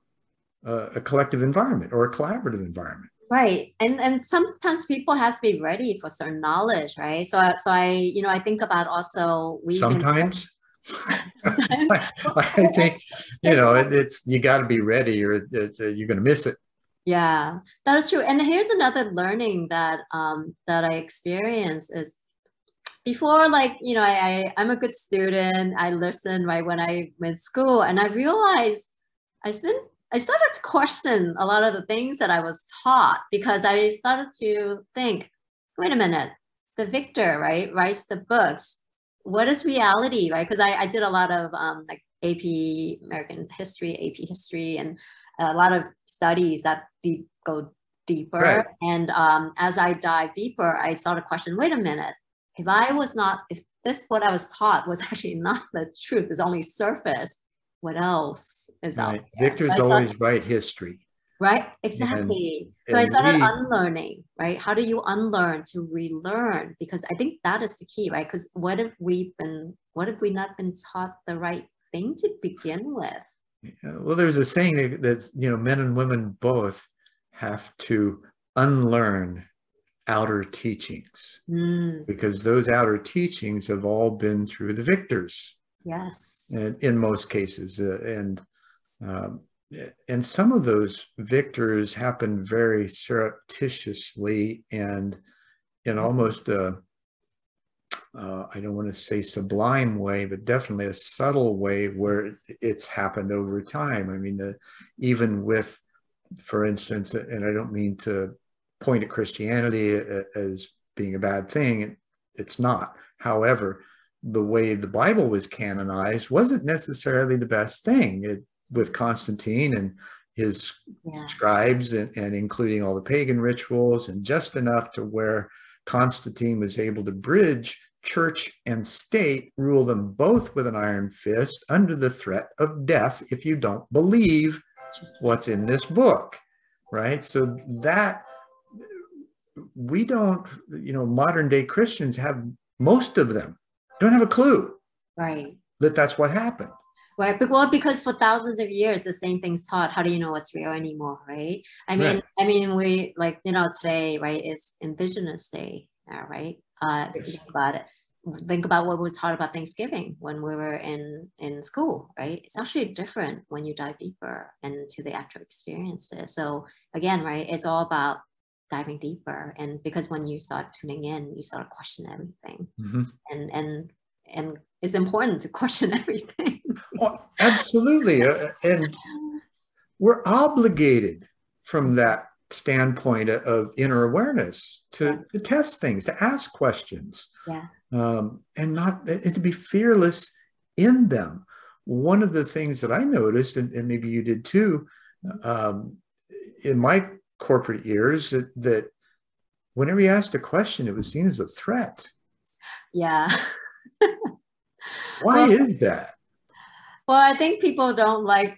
a collective environment or a collaborative environment. Right, and sometimes people have to be ready for certain knowledge, right? So I, you know, I think about also we sometimes. I think, you know, it's you got to be ready, or you're going to miss it. Yeah, that is true. And here's another learning that that I experience is, before, like, you know, I'm a good student. I listen, right, when I went to school, and I realized I started to question a lot of the things that I was taught, because I started to think, wait a minute, the victor, right, writes the books. What is reality, right? Because I did a lot of like AP American history, AP history, and a lot of studies that go deeper. Right. And as I dive deeper, I started to question, wait a minute, if this, what I was taught was actually not the truth, it's only surface, what else is out there? Victors always write history. Right, exactly. So I started unlearning, right? How do you unlearn to relearn? Because I think that is the key, right? Because what if we not been taught the right thing to begin with? Yeah. Well, there's a saying that, you know, men and women both have to unlearn outer teachings, because those outer teachings have all been through the victors. Yes. And in most cases, and some of those victors happen very surreptitiously and in almost a, I don't want to say sublime way, but definitely a subtle way where it's happened over time. I mean, even with, for instance, and I don't mean to point at Christianity as being a bad thing, it's not. However, the way the Bible was canonized wasn't necessarily the best thing. With Constantine and his scribes, and including all the pagan rituals, and just enough to where Constantine was able to bridge church and state, rule them both with an iron fist under the threat of death if you don't believe what's in this book, right? So that we don't, you know, modern day Christians have, most of them don't have a clue, right, that that's what happened. Right. Well, because for thousands of years, the same thing's taught. How do you know what's real anymore, right? I mean, we, like, you know, today, right, is Indigenous Day, right? Think about it. Think about what was taught about Thanksgiving when we were in school, right? It's actually different when you dive deeper into the actual experiences. So again, right, it's all about diving deeper. And because when you start tuning in, you start questioning everything. Mm-hmm. And it's important to question everything. Oh, absolutely. And we're obligated from that standpoint of inner awareness to test things, to ask questions, and to be fearless in them. One of the things that I noticed, and maybe you did too, in my corporate years, that whenever you asked a question, it was seen as a threat. Yeah. Why is that? Well, I think people don't like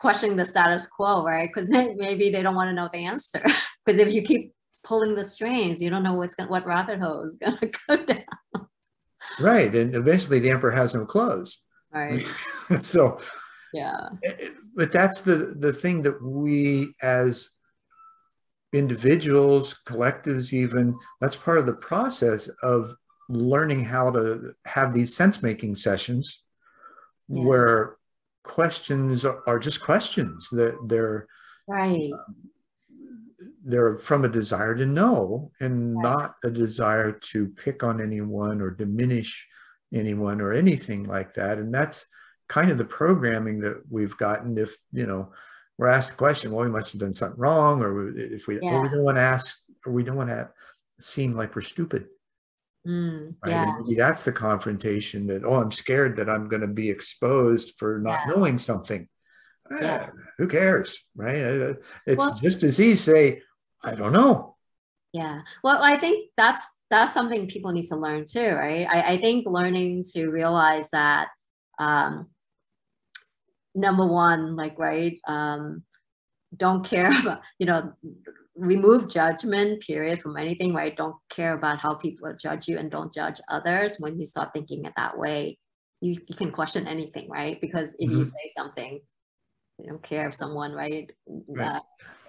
questioning the status quo, right? Because maybe they don't want to know the answer. Because if you keep pulling the strings, you don't know what rabbit hole is going to go down. Right, and eventually the emperor has no clothes. Right. So, yeah. But that's the thing that we as individuals, collectives, even, that's part of the process of learning how to have these sense-making sessions where questions are just questions. They're right. They're from a desire to know, and not a desire to pick on anyone or diminish anyone or anything like that. And that's kind of the programming that we've gotten. If, you know, we're asked the question, well, we must have done something wrong, or if we, well, we don't want to ask, or we don't want to seem like we're stupid. Right? Maybe that's the confrontation, that, oh, I'm scared that I'm going to be exposed for not knowing something. Who cares, right? It's just as easy to say, I don't know. Yeah. Well, I think that's something people need to learn too, right? I think learning to realize that, number one, like, right, don't care about, you know, remove judgment, period, from anything, right? Don't care about how people judge you, and don't judge others. When you start thinking it that way, you can question anything, right? Because if you say something, you don't care if someone, right?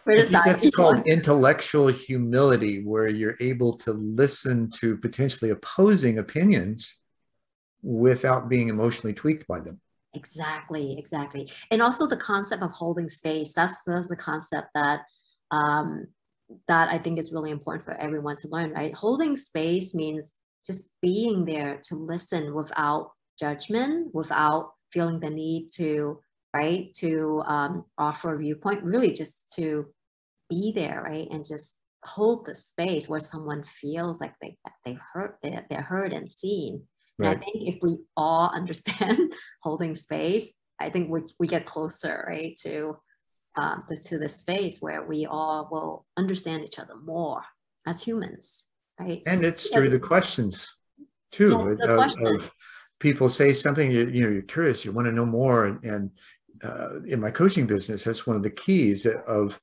That's called intellectual humility, where you're able to listen to potentially opposing opinions without being emotionally tweaked by them. Exactly. And also the concept of holding space. That's the concept that I think is really important for everyone to learn, right? Holding space means just being there to listen without judgment, without feeling the need to, right, to offer a viewpoint, really just to be there, right? And just hold the space where someone feels like they're heard and seen. Right. And I think if we all understand holding space, I think we get closer, right, to the space where we all will understand each other more as humans, right? And it's through the questions too. Of people say something, you know, you're curious, you want to know more, and in my coaching business, that's one of the keys of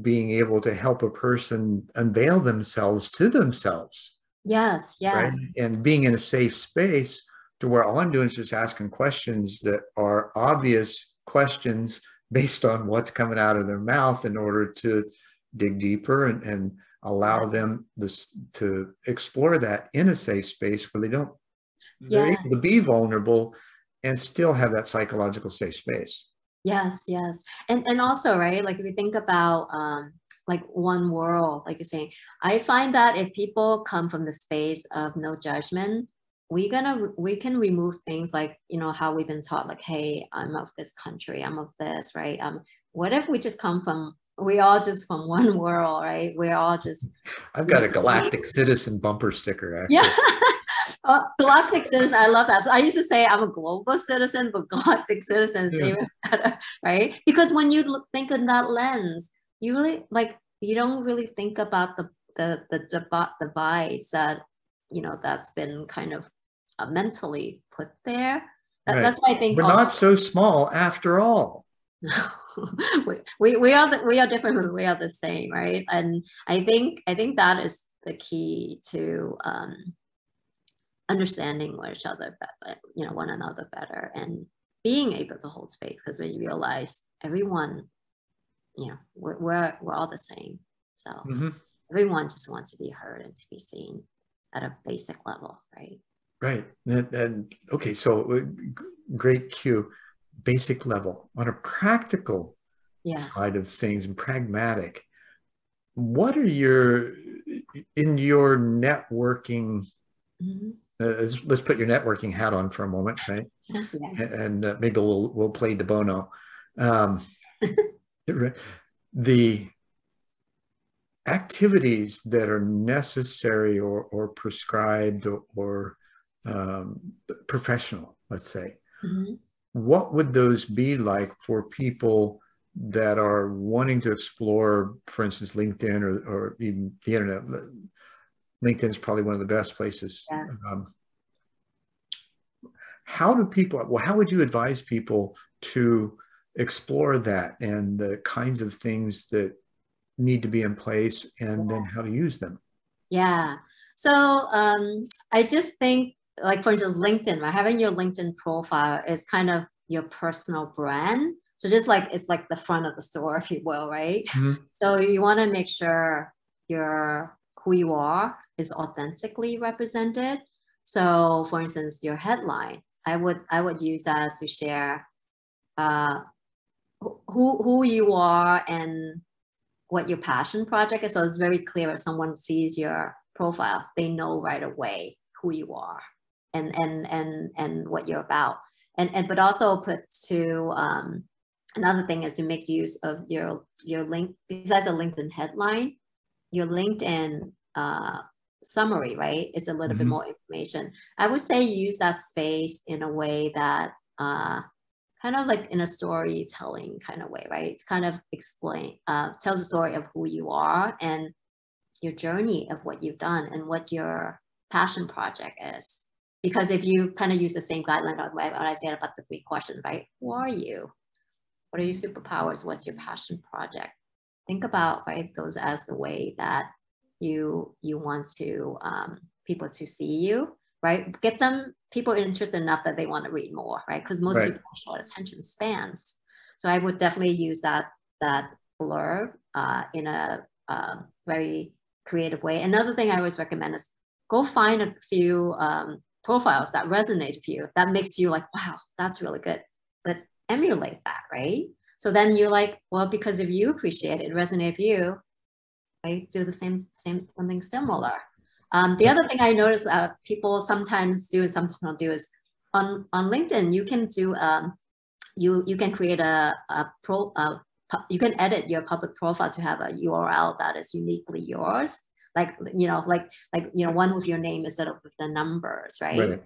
being able to help a person unveil themselves to themselves. Yes. Right? And being in a safe space to where all I'm doing is just asking questions that are obvious questions based on what's coming out of their mouth in order to dig deeper and allow them this, to explore that in a safe space where they don't, they're able to be vulnerable and still have that psychological safe space. Yes, yes. And also, right, like if you think about like one world, like you're saying, I find that if people come from the space of no judgment, we can remove things like, you know, how we've been taught, like, hey, I'm of this country, I'm of this, right? What if we just come from, we all just from one world, right? We're all just. I've got a galactic citizen bumper sticker, actually. Yeah. Oh, galactic citizen, I love that. So I used to say I'm a global citizen, but galactic citizen is even better, right? Because when you look, think in that lens, you really, like, you don't really think about the divides that, you know, that's been kind of mentally put there. That, right. That's why I think we're not so small after all. we are different, but we are the same, right? And I think that is the key to understanding each other, you know, one another better, and being able to hold space, because when you realize everyone, you know, we're all the same. So everyone just wants to be heard and to be seen at a basic level, right? Right. And okay, so great cue, basic level. On a practical side of things and pragmatic, what are your, in your networking, let's put your networking hat on for a moment, right? Yes. And maybe we'll play De Bono. The activities that are necessary or prescribed or professional, let's say, what would those be like for people that are wanting to explore, for instance, LinkedIn or even the internet? LinkedIn is probably one of the best places. Yeah. How would you advise people to explore that and the kinds of things that need to be in place and then how to use them? Yeah. So I just think, like, for instance, LinkedIn, right? Having your LinkedIn profile is kind of your personal brand. So just like, it's like the front of the store, if you will, right? So you want to make sure you're who you are is authentically represented. So for instance, your headline, I would use that as to share who you are and what your passion project is. So it's very clear if someone sees your profile, they know right away who you are and what you're about. And but also put to another thing is to make use of your link, besides a LinkedIn headline, your LinkedIn summary, right? It's a little bit more information. I would say use that space in a way that kind of like in a storytelling kind of way, right? It's kind of explain, tells the story of who you are and your journey of what you've done and what your passion project is. Because if you kind of use the same guideline on what I said about the 3 questions, right? Who are you? What are your superpowers? What's your passion project? Think about, right, those as the way that you want to people to see you, right? Get them people interested enough that they want to read more, right? Because most people have short attention spans. So I would definitely use that blurb in a very creative way. Another thing I always recommend is go find a few profiles that resonate with you, that makes you like, wow, that's really good. But emulate that, right? So then you're like, well, because if you appreciate it, resonate with you, right? Do the same something similar. The other thing I notice people sometimes do and sometimes don't do is on LinkedIn, you can do you can create you can edit your public profile to have a URL that is uniquely yours, like one with your name instead of the numbers, right?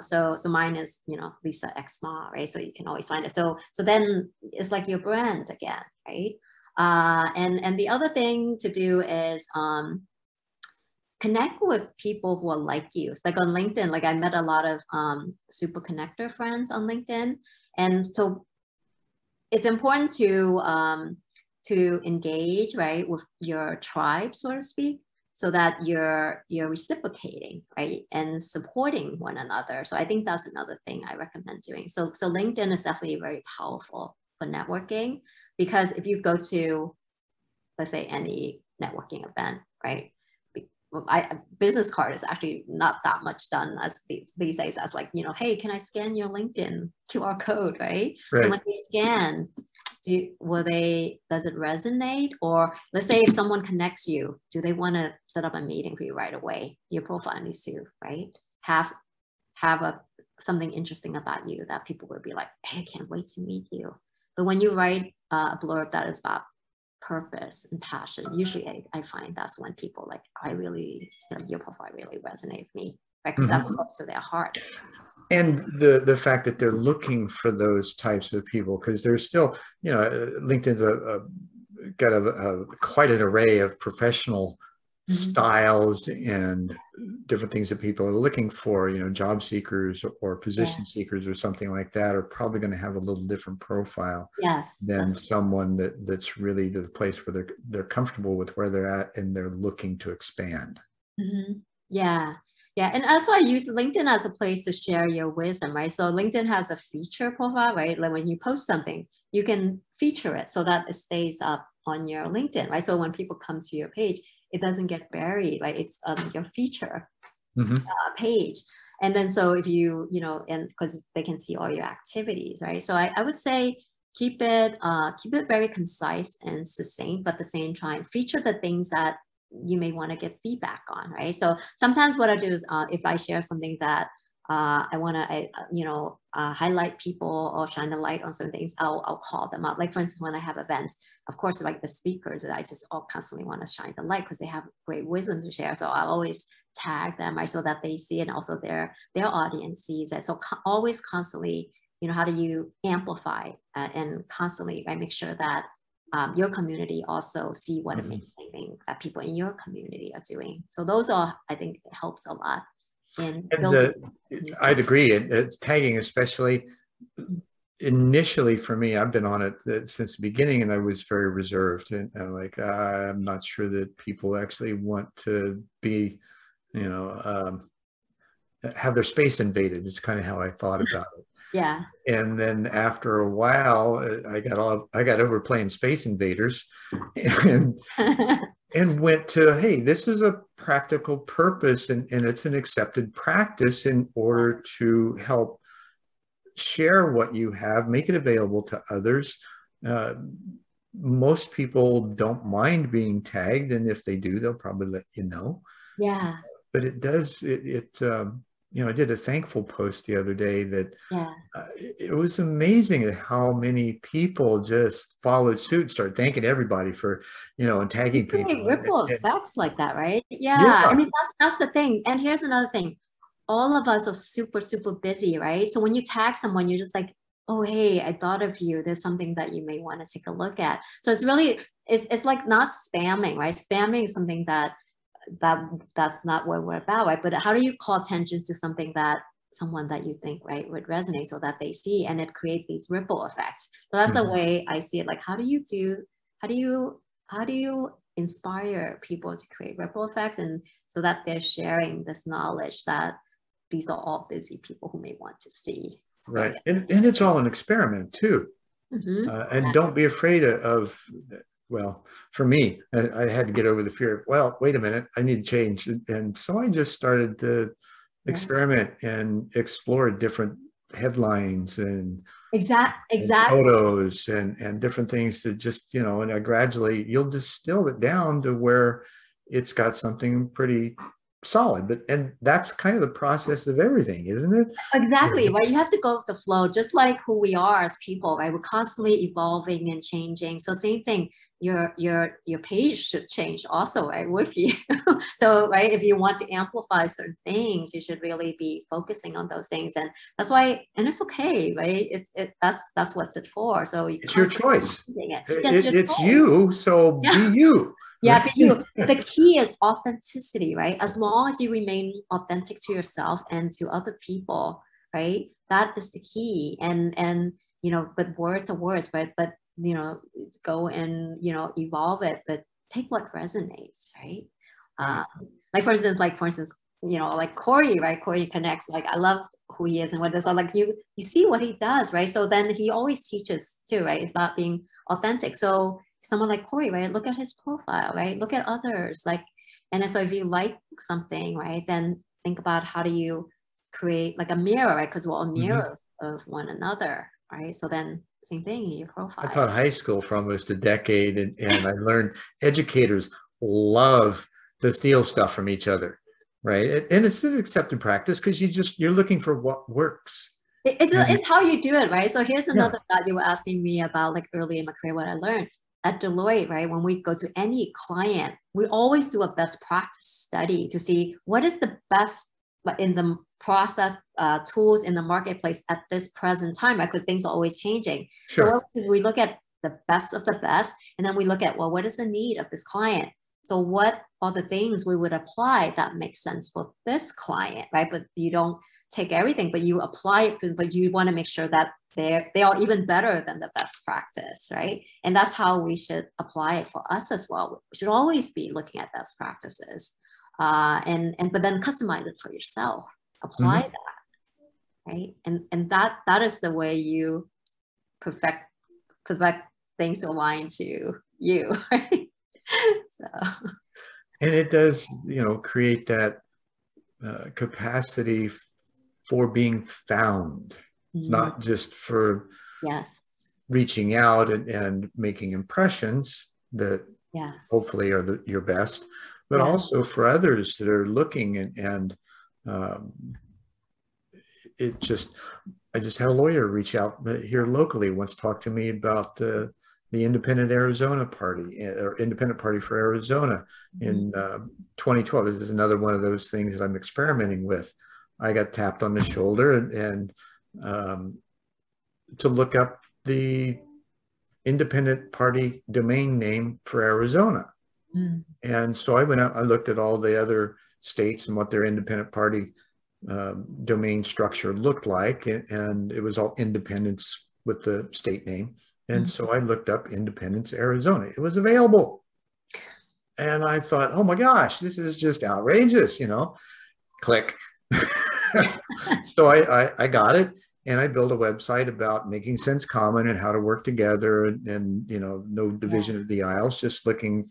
So mine is, you know, Lisa X Ma, right? So you can always find it. So then it's like your brand again, right? And the other thing to do is connect with people who are like you. It's like on LinkedIn, like I met a lot of super connector friends on LinkedIn. And so it's important to engage, right, with your tribe, so to speak, so that you're reciprocating, right, and supporting one another. So I think that's another thing I recommend doing. So LinkedIn is definitely very powerful for networking, because if you go to, let's say, any networking event, right? A business card is actually not that much done as these days as like, you know, hey, can I scan your LinkedIn QR code, right? Right. So when they scan, does it resonate? Or let's say if someone connects you, do they want to set up a meeting for you right away? Your profile needs to, right? Have something interesting about you that people would be like, hey, I can't wait to meet you. But when you write a blurb that is about purpose and passion, usually I find that's when people like, your profile really resonated with me, right? Because that's close to their heart. And the fact that they're looking for those types of people, because there's still, you know, LinkedIn's got quite an array of professional styles and different things that people are looking for, you know, job seekers or position seekers or something like that are probably going to have a little different profile than someone that's really to the place where they're comfortable with where they're at and they're looking to expand. Yeah. And also I use LinkedIn as a place to share your wisdom, right? So LinkedIn has a feature profile, right? Like when you post something, you can feature it so that it stays up on your LinkedIn, right? So when people come to your page, it doesn't get buried, right? It's your feature page. And then so if you because they can see all your activities, right? So I would say keep it very concise and succinct, but at the same time, feature the things that you may want to get feedback on, right? So sometimes what I do is if I share something that I want to, highlight people or shine the light on certain things, I'll call them out. Like for instance, when I have events, of course, like the speakers that I just constantly want to shine the light because they have great wisdom to share. So I'll always tag them, right? So that they see it and also their audience sees it. So always constantly, you know, how do you amplify and constantly, right, make sure that your community also see what amazing thing that people in your community are doing. So those are, I think, helps a lot. I'd agree. Tagging, especially initially for me, I've been on it since the beginning, and I was very reserved and like I'm not sure that people actually want to be, you know, have their space invaded. It's kind of how I thought about it. Yeah. And then after a while, I got over playing Space Invaders, and went to, hey, this is a practical purpose and it's an accepted practice in order to help share what you have, make it available to others. Most people don't mind being tagged, and if they do, they'll probably let you know. Yeah. But it does, you know, I did a thankful post the other day that it was amazing at how many people just followed suit and started thanking everybody for, you know, and tagging people. Ripple effects like that, right? Yeah. I mean, that's the thing. And here's another thing. All of us are super, super busy, right? So when you tag someone, you're just like, oh, hey, I thought of you. There's something that you may want to take a look at. So it's really, it's like not spamming, right? Spamming is something that's not what we're about, right? But how do you call attention to something that someone that you think, right, would resonate so that they see, and it create these ripple effects. So that's the way I see it. Like, how do you inspire people to create ripple effects, and so that they're sharing this knowledge that these are all busy people who may want to see. Right. So, and it's all an experiment too. And don't be afraid of well, for me, I had to get over the fear of, well, wait a minute, I need to change. And so I just started to experiment and explore different headlines and and photos and different things to just, you know, and I gradually, you'll distill it down to where it's got something pretty solid. And that's kind of the process of everything, isn't it? Exactly, right? You have to go with the flow, just like who we are as people, right? We're constantly evolving and changing. So same thing, your page should change also, right, with you. So, right, if you want to amplify certain things, you should really be focusing on those things. And that's why, and it's okay, right? That's what it's for. So it's your choice. It's you, so be you. Yeah, but the key is authenticity, right? As long as you remain authentic to yourself and to other people, right? That is the key. And you know, but words are words, but you know, go and, you know, evolve it, but take what resonates, right? Like for instance, you know, like Corey, right? Corey connects, like I love who he is and what does. So like you see what he does, right? So then he always teaches too, right? It's about being authentic. So someone like Corey, right? Look at his profile, right? Look at others, like, and so if you like something, right, then think about how do you create like a mirror, right? Because we're all mirror of one another, right? So then same thing, your profile. I taught high school for almost a decade, and I learned educators love to steal stuff from each other, right? And it's an accepted practice because you're looking for what works. It's how you do it, right? So here's another thought you were asking me about, like early in my career, what I learned at Deloitte, right? When we go to any client, we always do a best practice study to see what is the best in the process, tools in the marketplace at this present time, right? Because things are always changing. Sure. So we look at the best of the best, and then we look at, well, what is the need of this client? So what are the things we would apply that makes sense for this client, right? But you don't take everything, but you apply it, but you want to make sure that they are even better than the best practice, right? And that's how we should apply it for us as well. We should always be looking at best practices, but then customize it for yourself. Apply that, right? And that is the way you perfect things align to you, right? So. And it does, create that capacity for being found, not just for reaching out and making impressions that hopefully are your best, but also for others that are looking. I just had a lawyer reach out here locally once, talk to me about the Independent Arizona Party, or Independent Party for Arizona in 2012. This is another one of those things that I'm experimenting with. I got tapped on the shoulder and to look up the Independent Party domain name for Arizona. And so I went out, I looked at all the other states and what their Independent Party domain structure looked like. And it was all independence with the state name. And so I looked up Independence, Arizona. It was available. And I thought, oh my gosh, this is just outrageous, click. So I got it. And I built a website about making sense common and how to work together and no division of the aisles, just looking,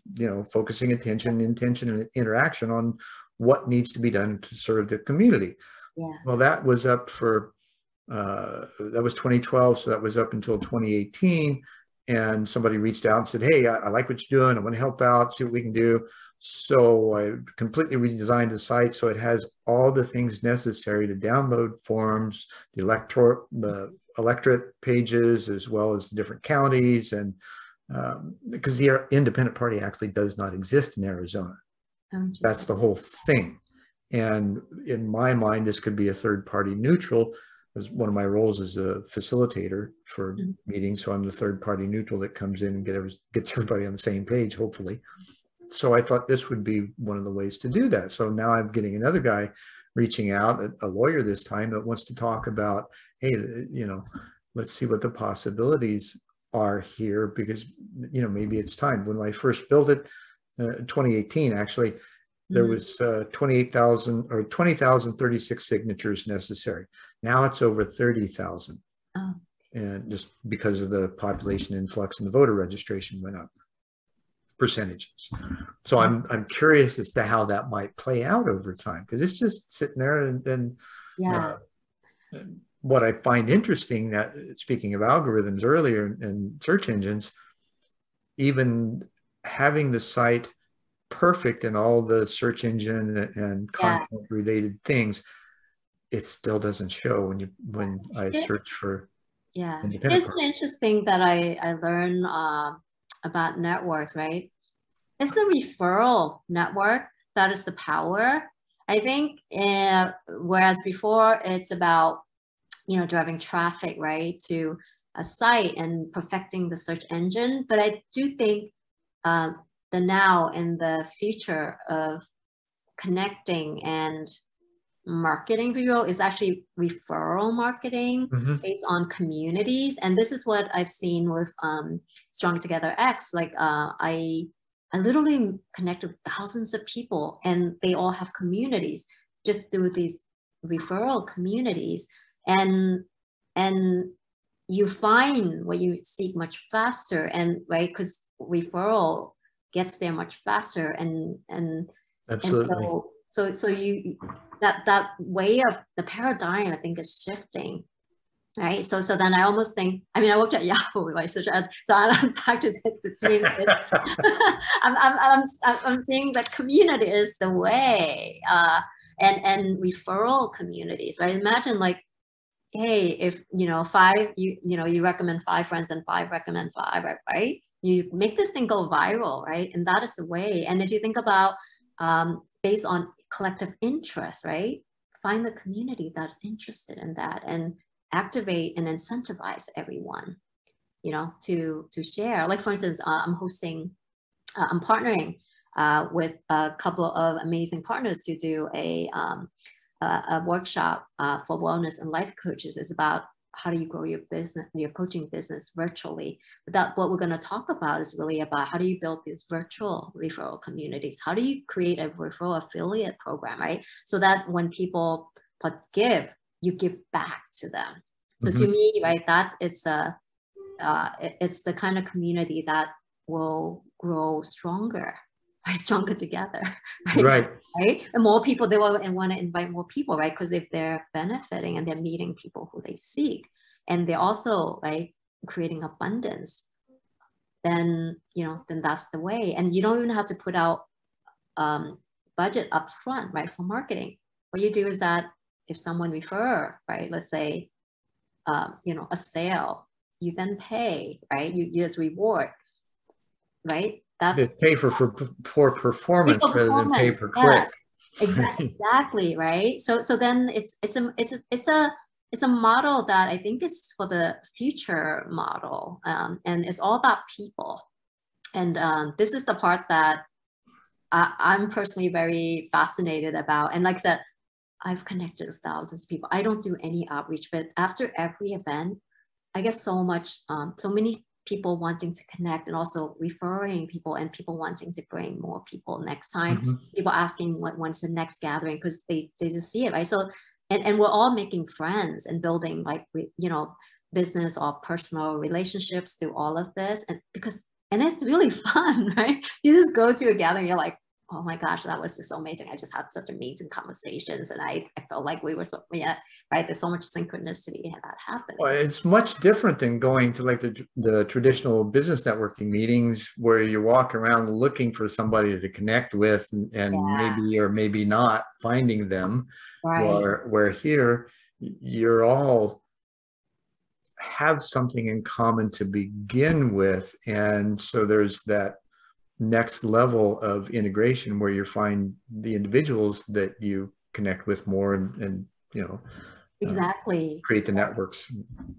focusing attention, intention, and interaction on what needs to be done to serve the community. Yeah. Well, that was up for, that was 2012. So that was up until 2018. And somebody reached out and said, hey, I like what you're doing. I want to help out, see what we can do. So I completely redesigned the site so it has all the things necessary to download forms, the electorate pages, as well as the different counties, and because the Independent Party actually does not exist in Arizona. That's the whole thing. And in my mind, this could be a third party neutral. As one of my roles is a facilitator for meetings, so I'm the third party neutral that comes in and gets everybody on the same page, hopefully. So I thought this would be one of the ways to do that. So now I'm getting another guy reaching out, a lawyer this time, that wants to talk about, hey, let's see what the possibilities are here, because, maybe it's time. When I first built it, 2018, actually, there was 28,000 or 20,036 signatures necessary. Now it's over 30,000. Oh. And just because of the population influx and the voter registration went up. Percentages. So I'm curious as to how that might play out over time, because it's just sitting there. And then what I find interesting, that speaking of algorithms earlier and search engines, even having the site perfect in all the search engine and content related things, it still doesn't show when I search for. Yeah, it's an interesting that I learned about networks, right? It's the referral network that is the power, I think. Whereas before it's about, driving traffic, right, to a site and perfecting the search engine. But I do think the now and the future of connecting and marketing video is actually referral marketing based on communities. And this is what I've seen with Stronger Together X. Like I literally connect with thousands of people, and they all have communities just through these referral communities. And you find what you seek much faster, and right, because referral gets there much faster, and absolutely. And so you that way of the paradigm, I think, is shifting, right? So then I almost think, I mean, I worked at Yahoo, right? So I'm actually I'm seeing that community is the way, and referral communities, right? Imagine like, hey, if you recommend 5 friends and 5 recommend 5, right? You make this thing go viral, right? And that is the way. And if you think about based on collective interest, right? Find the community that's interested in that and activate and incentivize everyone, to share. Like for instance, I'm partnering with a couple of amazing partners to do a workshop for wellness and life coaches. Is about how do you grow your business, your coaching business virtually. But what we're going to talk about is really about how do you build these virtual referral communities? How do you create a referral affiliate program, right? So that when people give, you give back to them. So to me, right, it's the kind of community that will grow stronger, right? Stronger together, right? Right? And more people, they will want to invite more people, right? Because if they're benefiting and they're meeting people who they seek, and they're also, right, creating abundance, then that's the way. And you don't even have to put out budget upfront, right, for marketing. What you do is that if someone refer, right, let's say, a sale, you then pay, right? You just reward, right? They pay for performance rather than pay for click. Yeah, exactly, right? So then it's a model that I think is for the future model, and it's all about people. And this is the part that I'm personally very fascinated about. And like I said, I've connected with thousands of people. I don't do any outreach, but after every event, I get so many people wanting to connect, and also referring people, and people wanting to bring more people next time. People asking when's the next gathering, because they just see it, right? So and we're all making friends and building business or personal relationships through all of this, and it's really fun, right? You just go to a gathering, you're like, oh my gosh, that was just amazing. I just had such amazing conversations, and I felt like we were right? There's so much synchronicity that happens. Well, it's much different than going to like the traditional business networking meetings where you walk around looking for somebody to connect with and yeah. maybe or maybe not finding them. Right. Where here, you're all have something in common to begin with. And so there's that next level of integration where you find the individuals that you connect with more and exactly create the networks.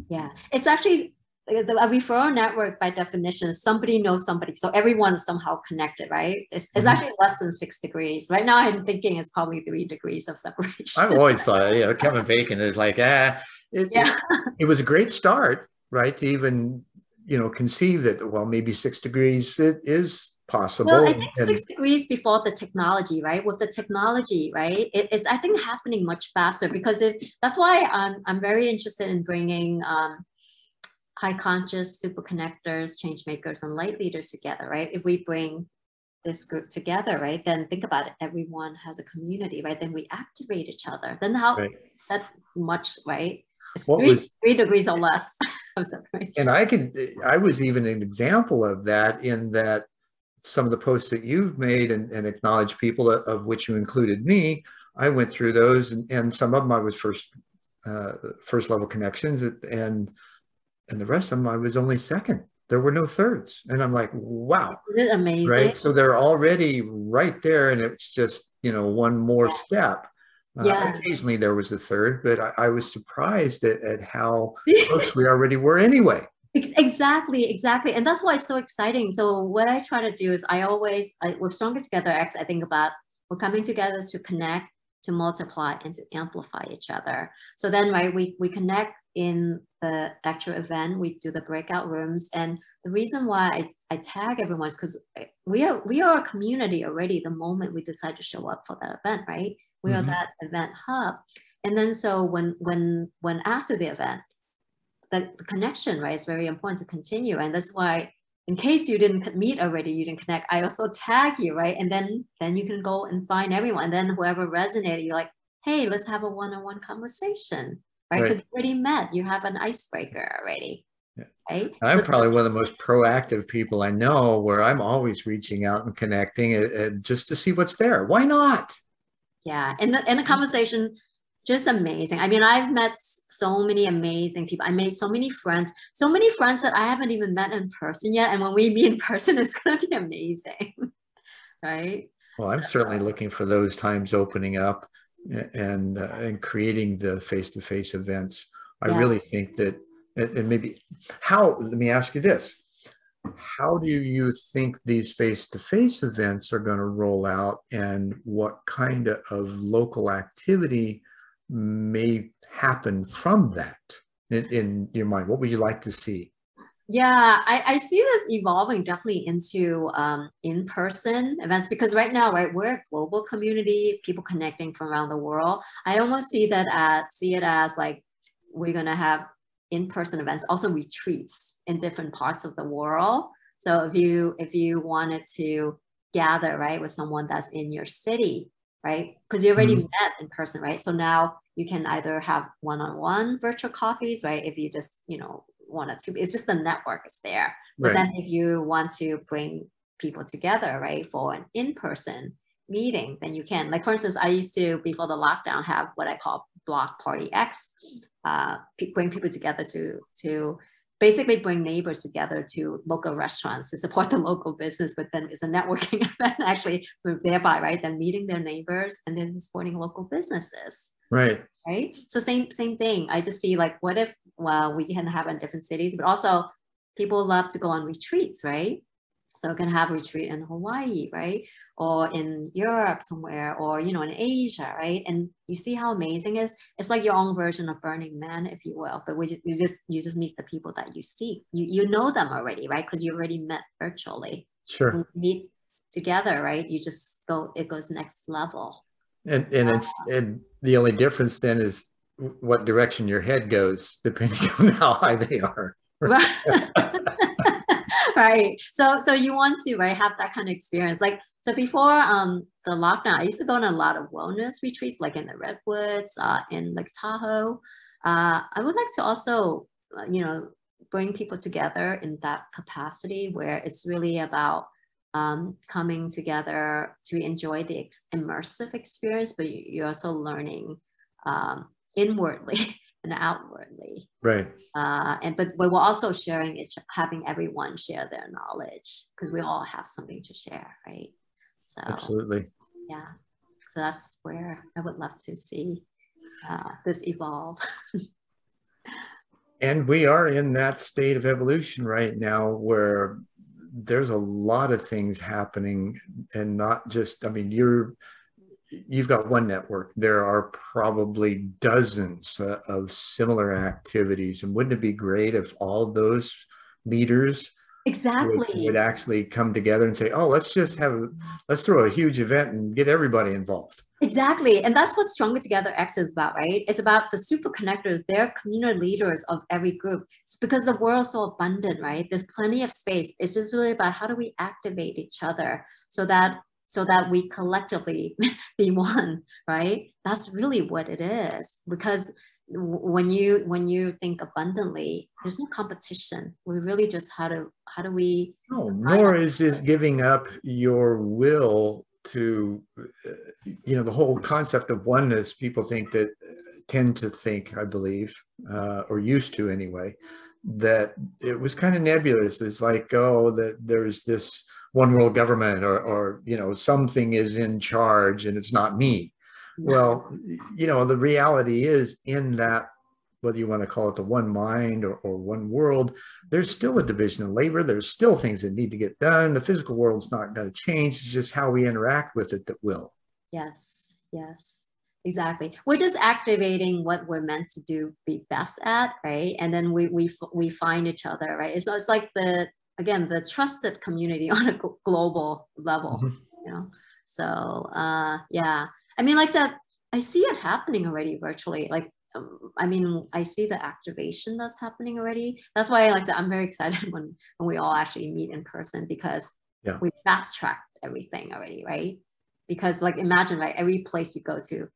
Yeah, it's actually a referral network by definition. Somebody knows somebody, so everyone is somehow connected, right? It's actually less than 6 degrees. Right now, I'm thinking it's probably 3 degrees of separation. I've always thought, Kevin Bacon is like, it was a great start, right? To even conceive that. Well, maybe 6 degrees it is possible. Well, I think 6 degrees before the technology, right? With the technology, right? It's I think happening much faster, because that's why I'm very interested in bringing high conscious super connectors, change makers, and light leaders together, right? If we bring this group together, right? Then think about it. Everyone has a community, right? Then we activate each other. Then how that much, right? It's 3 degrees or less. I'm sorry. And I was even an example of that in that some of the posts that you've made and acknowledged people, of which you included me, I went through those, and some of them I was first level connections, and the rest of them I was only second. There were no thirds, and I'm like, wow, isn't it amazing? Right, so they're already right there, and it's just one more step. Occasionally there was a third, but I was surprised at how close we already were anyway. Exactly. And that's why it's so exciting. So what I try to do is with Stronger Together X, I think about we're coming together to connect, to multiply, and to amplify each other. So then, right, we connect in the actual event, we do the breakout rooms. And the reason why I tag everyone is because we are a community already the moment we decide to show up for that event, right? We are that event hub. And then so when after the event, the connection, right, is very important to continue. And that's why, in case you didn't meet already, you didn't connect, I also tag you, right? And then you can go and find everyone. And then whoever resonated, you're like, hey, let's have a one-on-one conversation, right? Because you already met, you have an icebreaker already. Yeah. Right? I'm probably one of the most proactive people I know, where I'm always reaching out and connecting just to see what's there. Why not? Yeah. And the conversation, just amazing. I mean, I've met so many amazing people. I made so many friends that I haven't even met in person yet. And when we meet in person, it's going to be amazing. Right? Well, I'm certainly looking for those times opening up and creating the face-to-face events. I really think that, and maybe let me ask you this. How do you think these face-to-face events are going to roll out, and what kind of local activity may happen from that in your mind? What would you like to see? Yeah, I see this evolving definitely into in-person events, because right now, right, we're a global community, people connecting from around the world. I almost see that see it as like, we're going to have in-person events, also retreats in different parts of the world. So if you wanted to gather, right, with someone that's in your city, right, because you already met in person, right? So now you can either have one-on-one virtual coffees, right? If you just, one or two, it's just the network is there. But then if you want to bring people together, right, for an in-person meeting, then you can. Like, for instance, I used to, before the lockdown, have what I call Block Party X, bring people together to basically bring neighbors together to local restaurants to support the local business, but then it's a networking event actually thereby, right? Then meeting their neighbors and then supporting local businesses. Right. Right. So same thing. I just see like, what if, well, we can have in different cities, but also people love to go on retreats, right? So you can have a retreat in Hawaii, right? Or in Europe somewhere, or, in Asia, right? And you see how amazing it is. It's like your own version of Burning Man, if you will, but you just meet the people that you see. You know them already, right? Because you already met virtually. Sure. You meet together, right? You just go, it goes next level. And the only difference then is what direction your head goes, depending on how high they are. Right. Right. So you want to, right, have that kind of experience. Like, so before the lockdown, I used to go on a lot of wellness retreats, like in the Redwoods, in Lake Tahoe. I would like to also, bring people together in that capacity where it's really about coming together to enjoy the immersive experience, but you're also learning inwardly and outwardly, right? But we're also sharing it, having everyone share their knowledge, because we all have something to share, right? So absolutely, yeah. So that's where I would love to see this evolve. And we are in that state of evolution right now, where there's a lot of things happening, and not just. I mean, you've got one network. There are probably dozens of similar activities. And wouldn't it be great if all those leaders would actually come together and say, oh, let's throw a huge event and get everybody involved. Exactly. And that's what Stronger Together X is about, right? It's about the super connectors. They're community leaders of every group. It's because the world's so abundant, right? There's plenty of space. It's just really about how do we activate each other so that we collectively be one, right? That's really what it is. Because when you think abundantly, there's no competition. We really just how do we? No, nor is giving up your will to, the whole concept of oneness. People think that, tend to think, I believe, or used to anyway, that it was kind of nebulous. It's like, that there's this one world government or something is in charge and it's not me. Well, the reality is in that, whether you want to call it the one mind or one world, there's still a division of labor. There's still things that need to get done. The physical world's not going to change. It's just how we interact with it that will. Yes, yes. Exactly. We're just activating what we're meant to do, be best at, right? And then we find each other, right? So it's like the trusted community on a global level, . So, yeah. I mean, like I said, I see it happening already virtually. Like I mean, I see the activation that's happening already. That's why I like that I'm very excited when we all actually meet in person, because we fast tracked everything already, right? Because like, imagine, right, every place you go to,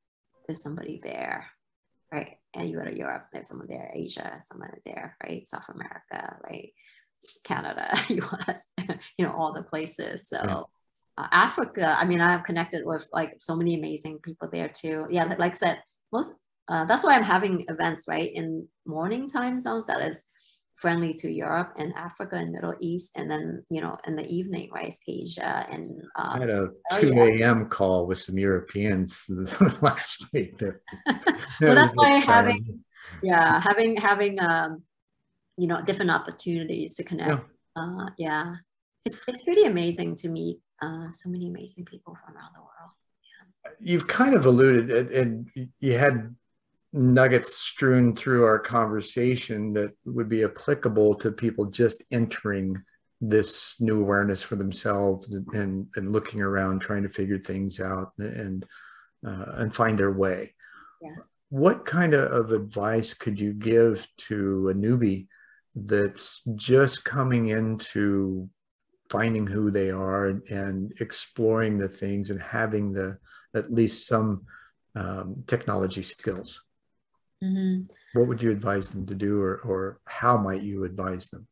there's somebody there, right? And you go to Europe, there's someone there, Asia, someone there, right? South America, right? Canada, US, you know, all the places. So Africa, I mean, I've connected with like so many amazing people there too. Yeah, like I said, that's why I'm having events, right, in morning time zones that is friendly to Europe and Africa and Middle East, and then, you know, in the evening, right, Asia and I had a 2 a.m. call with some Europeans last week. Well, that's why having you know, different opportunities to connect. Yeah, it's really amazing to meet so many amazing people from around the world. You've kind of alluded, and you had nuggets strewn through our conversation that would be applicable to people just entering this new awareness for themselves and looking around, trying to figure things out and find their way. Yeah. What kind of advice could you give to a newbie that's just coming into finding who they are and exploring the things and having the at least some technology skills? What would you advise them to do, or how might you advise them?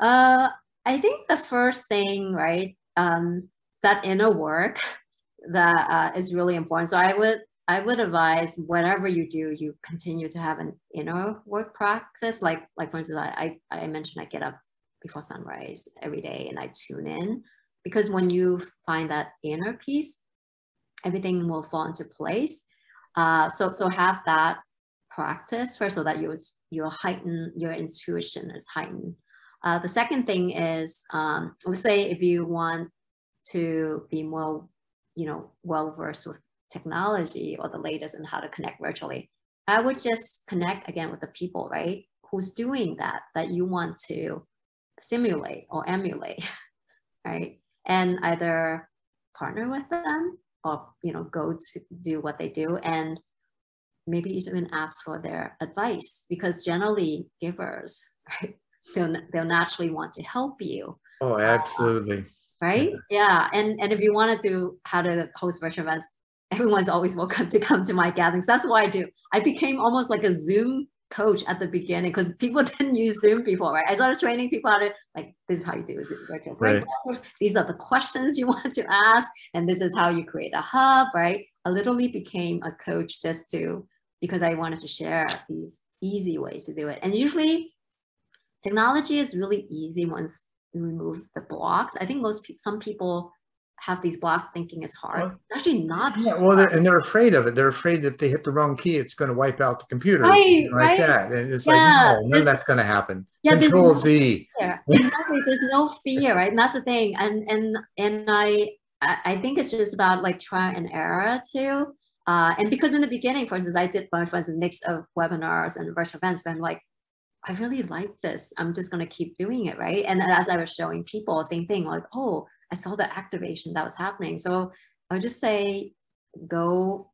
I think the first thing, right, that inner work that is really important. So I would advise whatever you do, you continue to have an inner work practice. Like for instance, I mentioned I get up before sunrise every day and I tune in, because when you find that inner peace, everything will fall into place. So have that practice first, so that you'll heighten your intuition is heightened. The second thing is, let's say if you want to be more, you know, well versed with technology or the latest in how to connect virtually, I would just connect again with the people, right, who's doing that you want to simulate or emulate, right, and either partner with them, or, you know, go to do what they do, and maybe even ask for their advice, because generally givers, right, they'll naturally want to help you. Oh, absolutely. Right? Yeah. And if you want to do how to host virtual events, everyone's always welcome to come to my gatherings. That's what I do. I became almost like a Zoom coach at the beginning, because people didn't use Zoom before, right? I started training people how to, like, this is how you do virtual breakouts. These are the questions you want to ask, and this is how you create a hub, right? I literally became a coach just because I wanted to share these easy ways to do it. And usually technology is really easy once you remove the blocks. I think some people have these blocks thinking it's hard. Well, it's actually not. Yeah, well, they're afraid of it. They're afraid that if they hit the wrong key, it's going to wipe out the computer. Right, right. Like that. And it's like, no, that's going to happen. Yeah, Control Z. Exactly. There's no fear, right? And that's the thing. And I think it's just about like trial and error too. And because in the beginning, for instance, I did a mix of webinars and virtual events, but I'm like, I really like this. I'm just going to keep doing it, right? And as I was showing people, same thing, like, oh, I saw the activation that was happening. So I would just say, go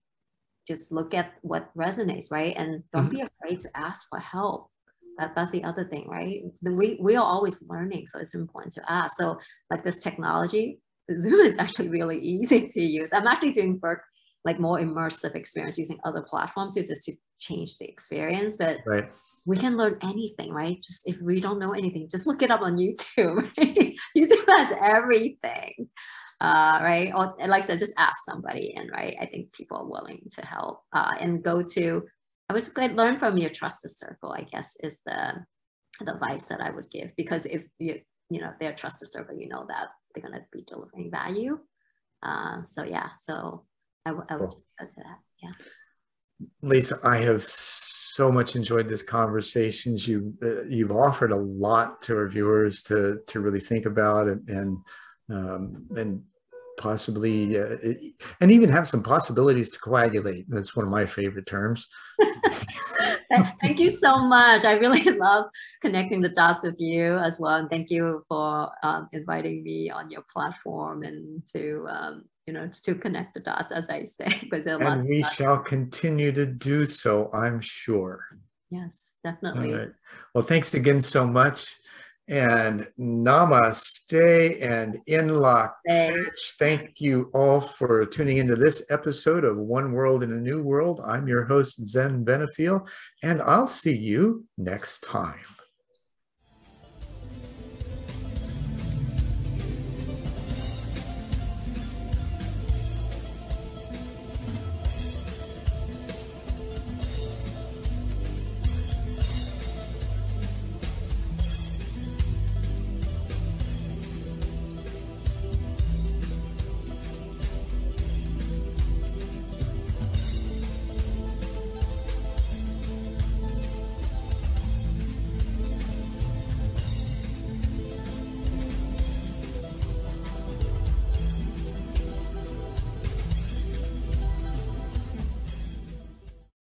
just look at what resonates, right? And don't be afraid to ask for help. That's the other thing, right? We are always learning, so it's important to ask. So like this technology, Zoom is actually really easy to use. I'm actually doing like more immersive experience using other platforms just to change the experience. But we can learn anything, right? Just if we don't know anything, just look it up on YouTube, right? YouTube has everything, right? Or like I said, just ask somebody, and right, I think people are willing to help. And go to, I was going to learn from your trusted circle, I guess, is the advice that I would give, because if you know their trusted circle, you know that they're going to be delivering value. So I would just go to that. Yeah, Lisa, I have so much enjoyed this conversation. You've offered a lot to our viewers to really think about and possibly and even have some possibilities to coagulate. That's one of my favorite terms. Thank you so much. I really love connecting the dots with you as well, and thank you for inviting me on your platform and to you know, to connect the dots, as I say, because there are a lot. And we shall continue to do so, I'm sure. Yes, definitely. All right. Well, thanks again so much. And namaste and in lock. Thank you all for tuning into this episode of One World in a New World. I'm your host, Zen Benefiel, and I'll see you next time.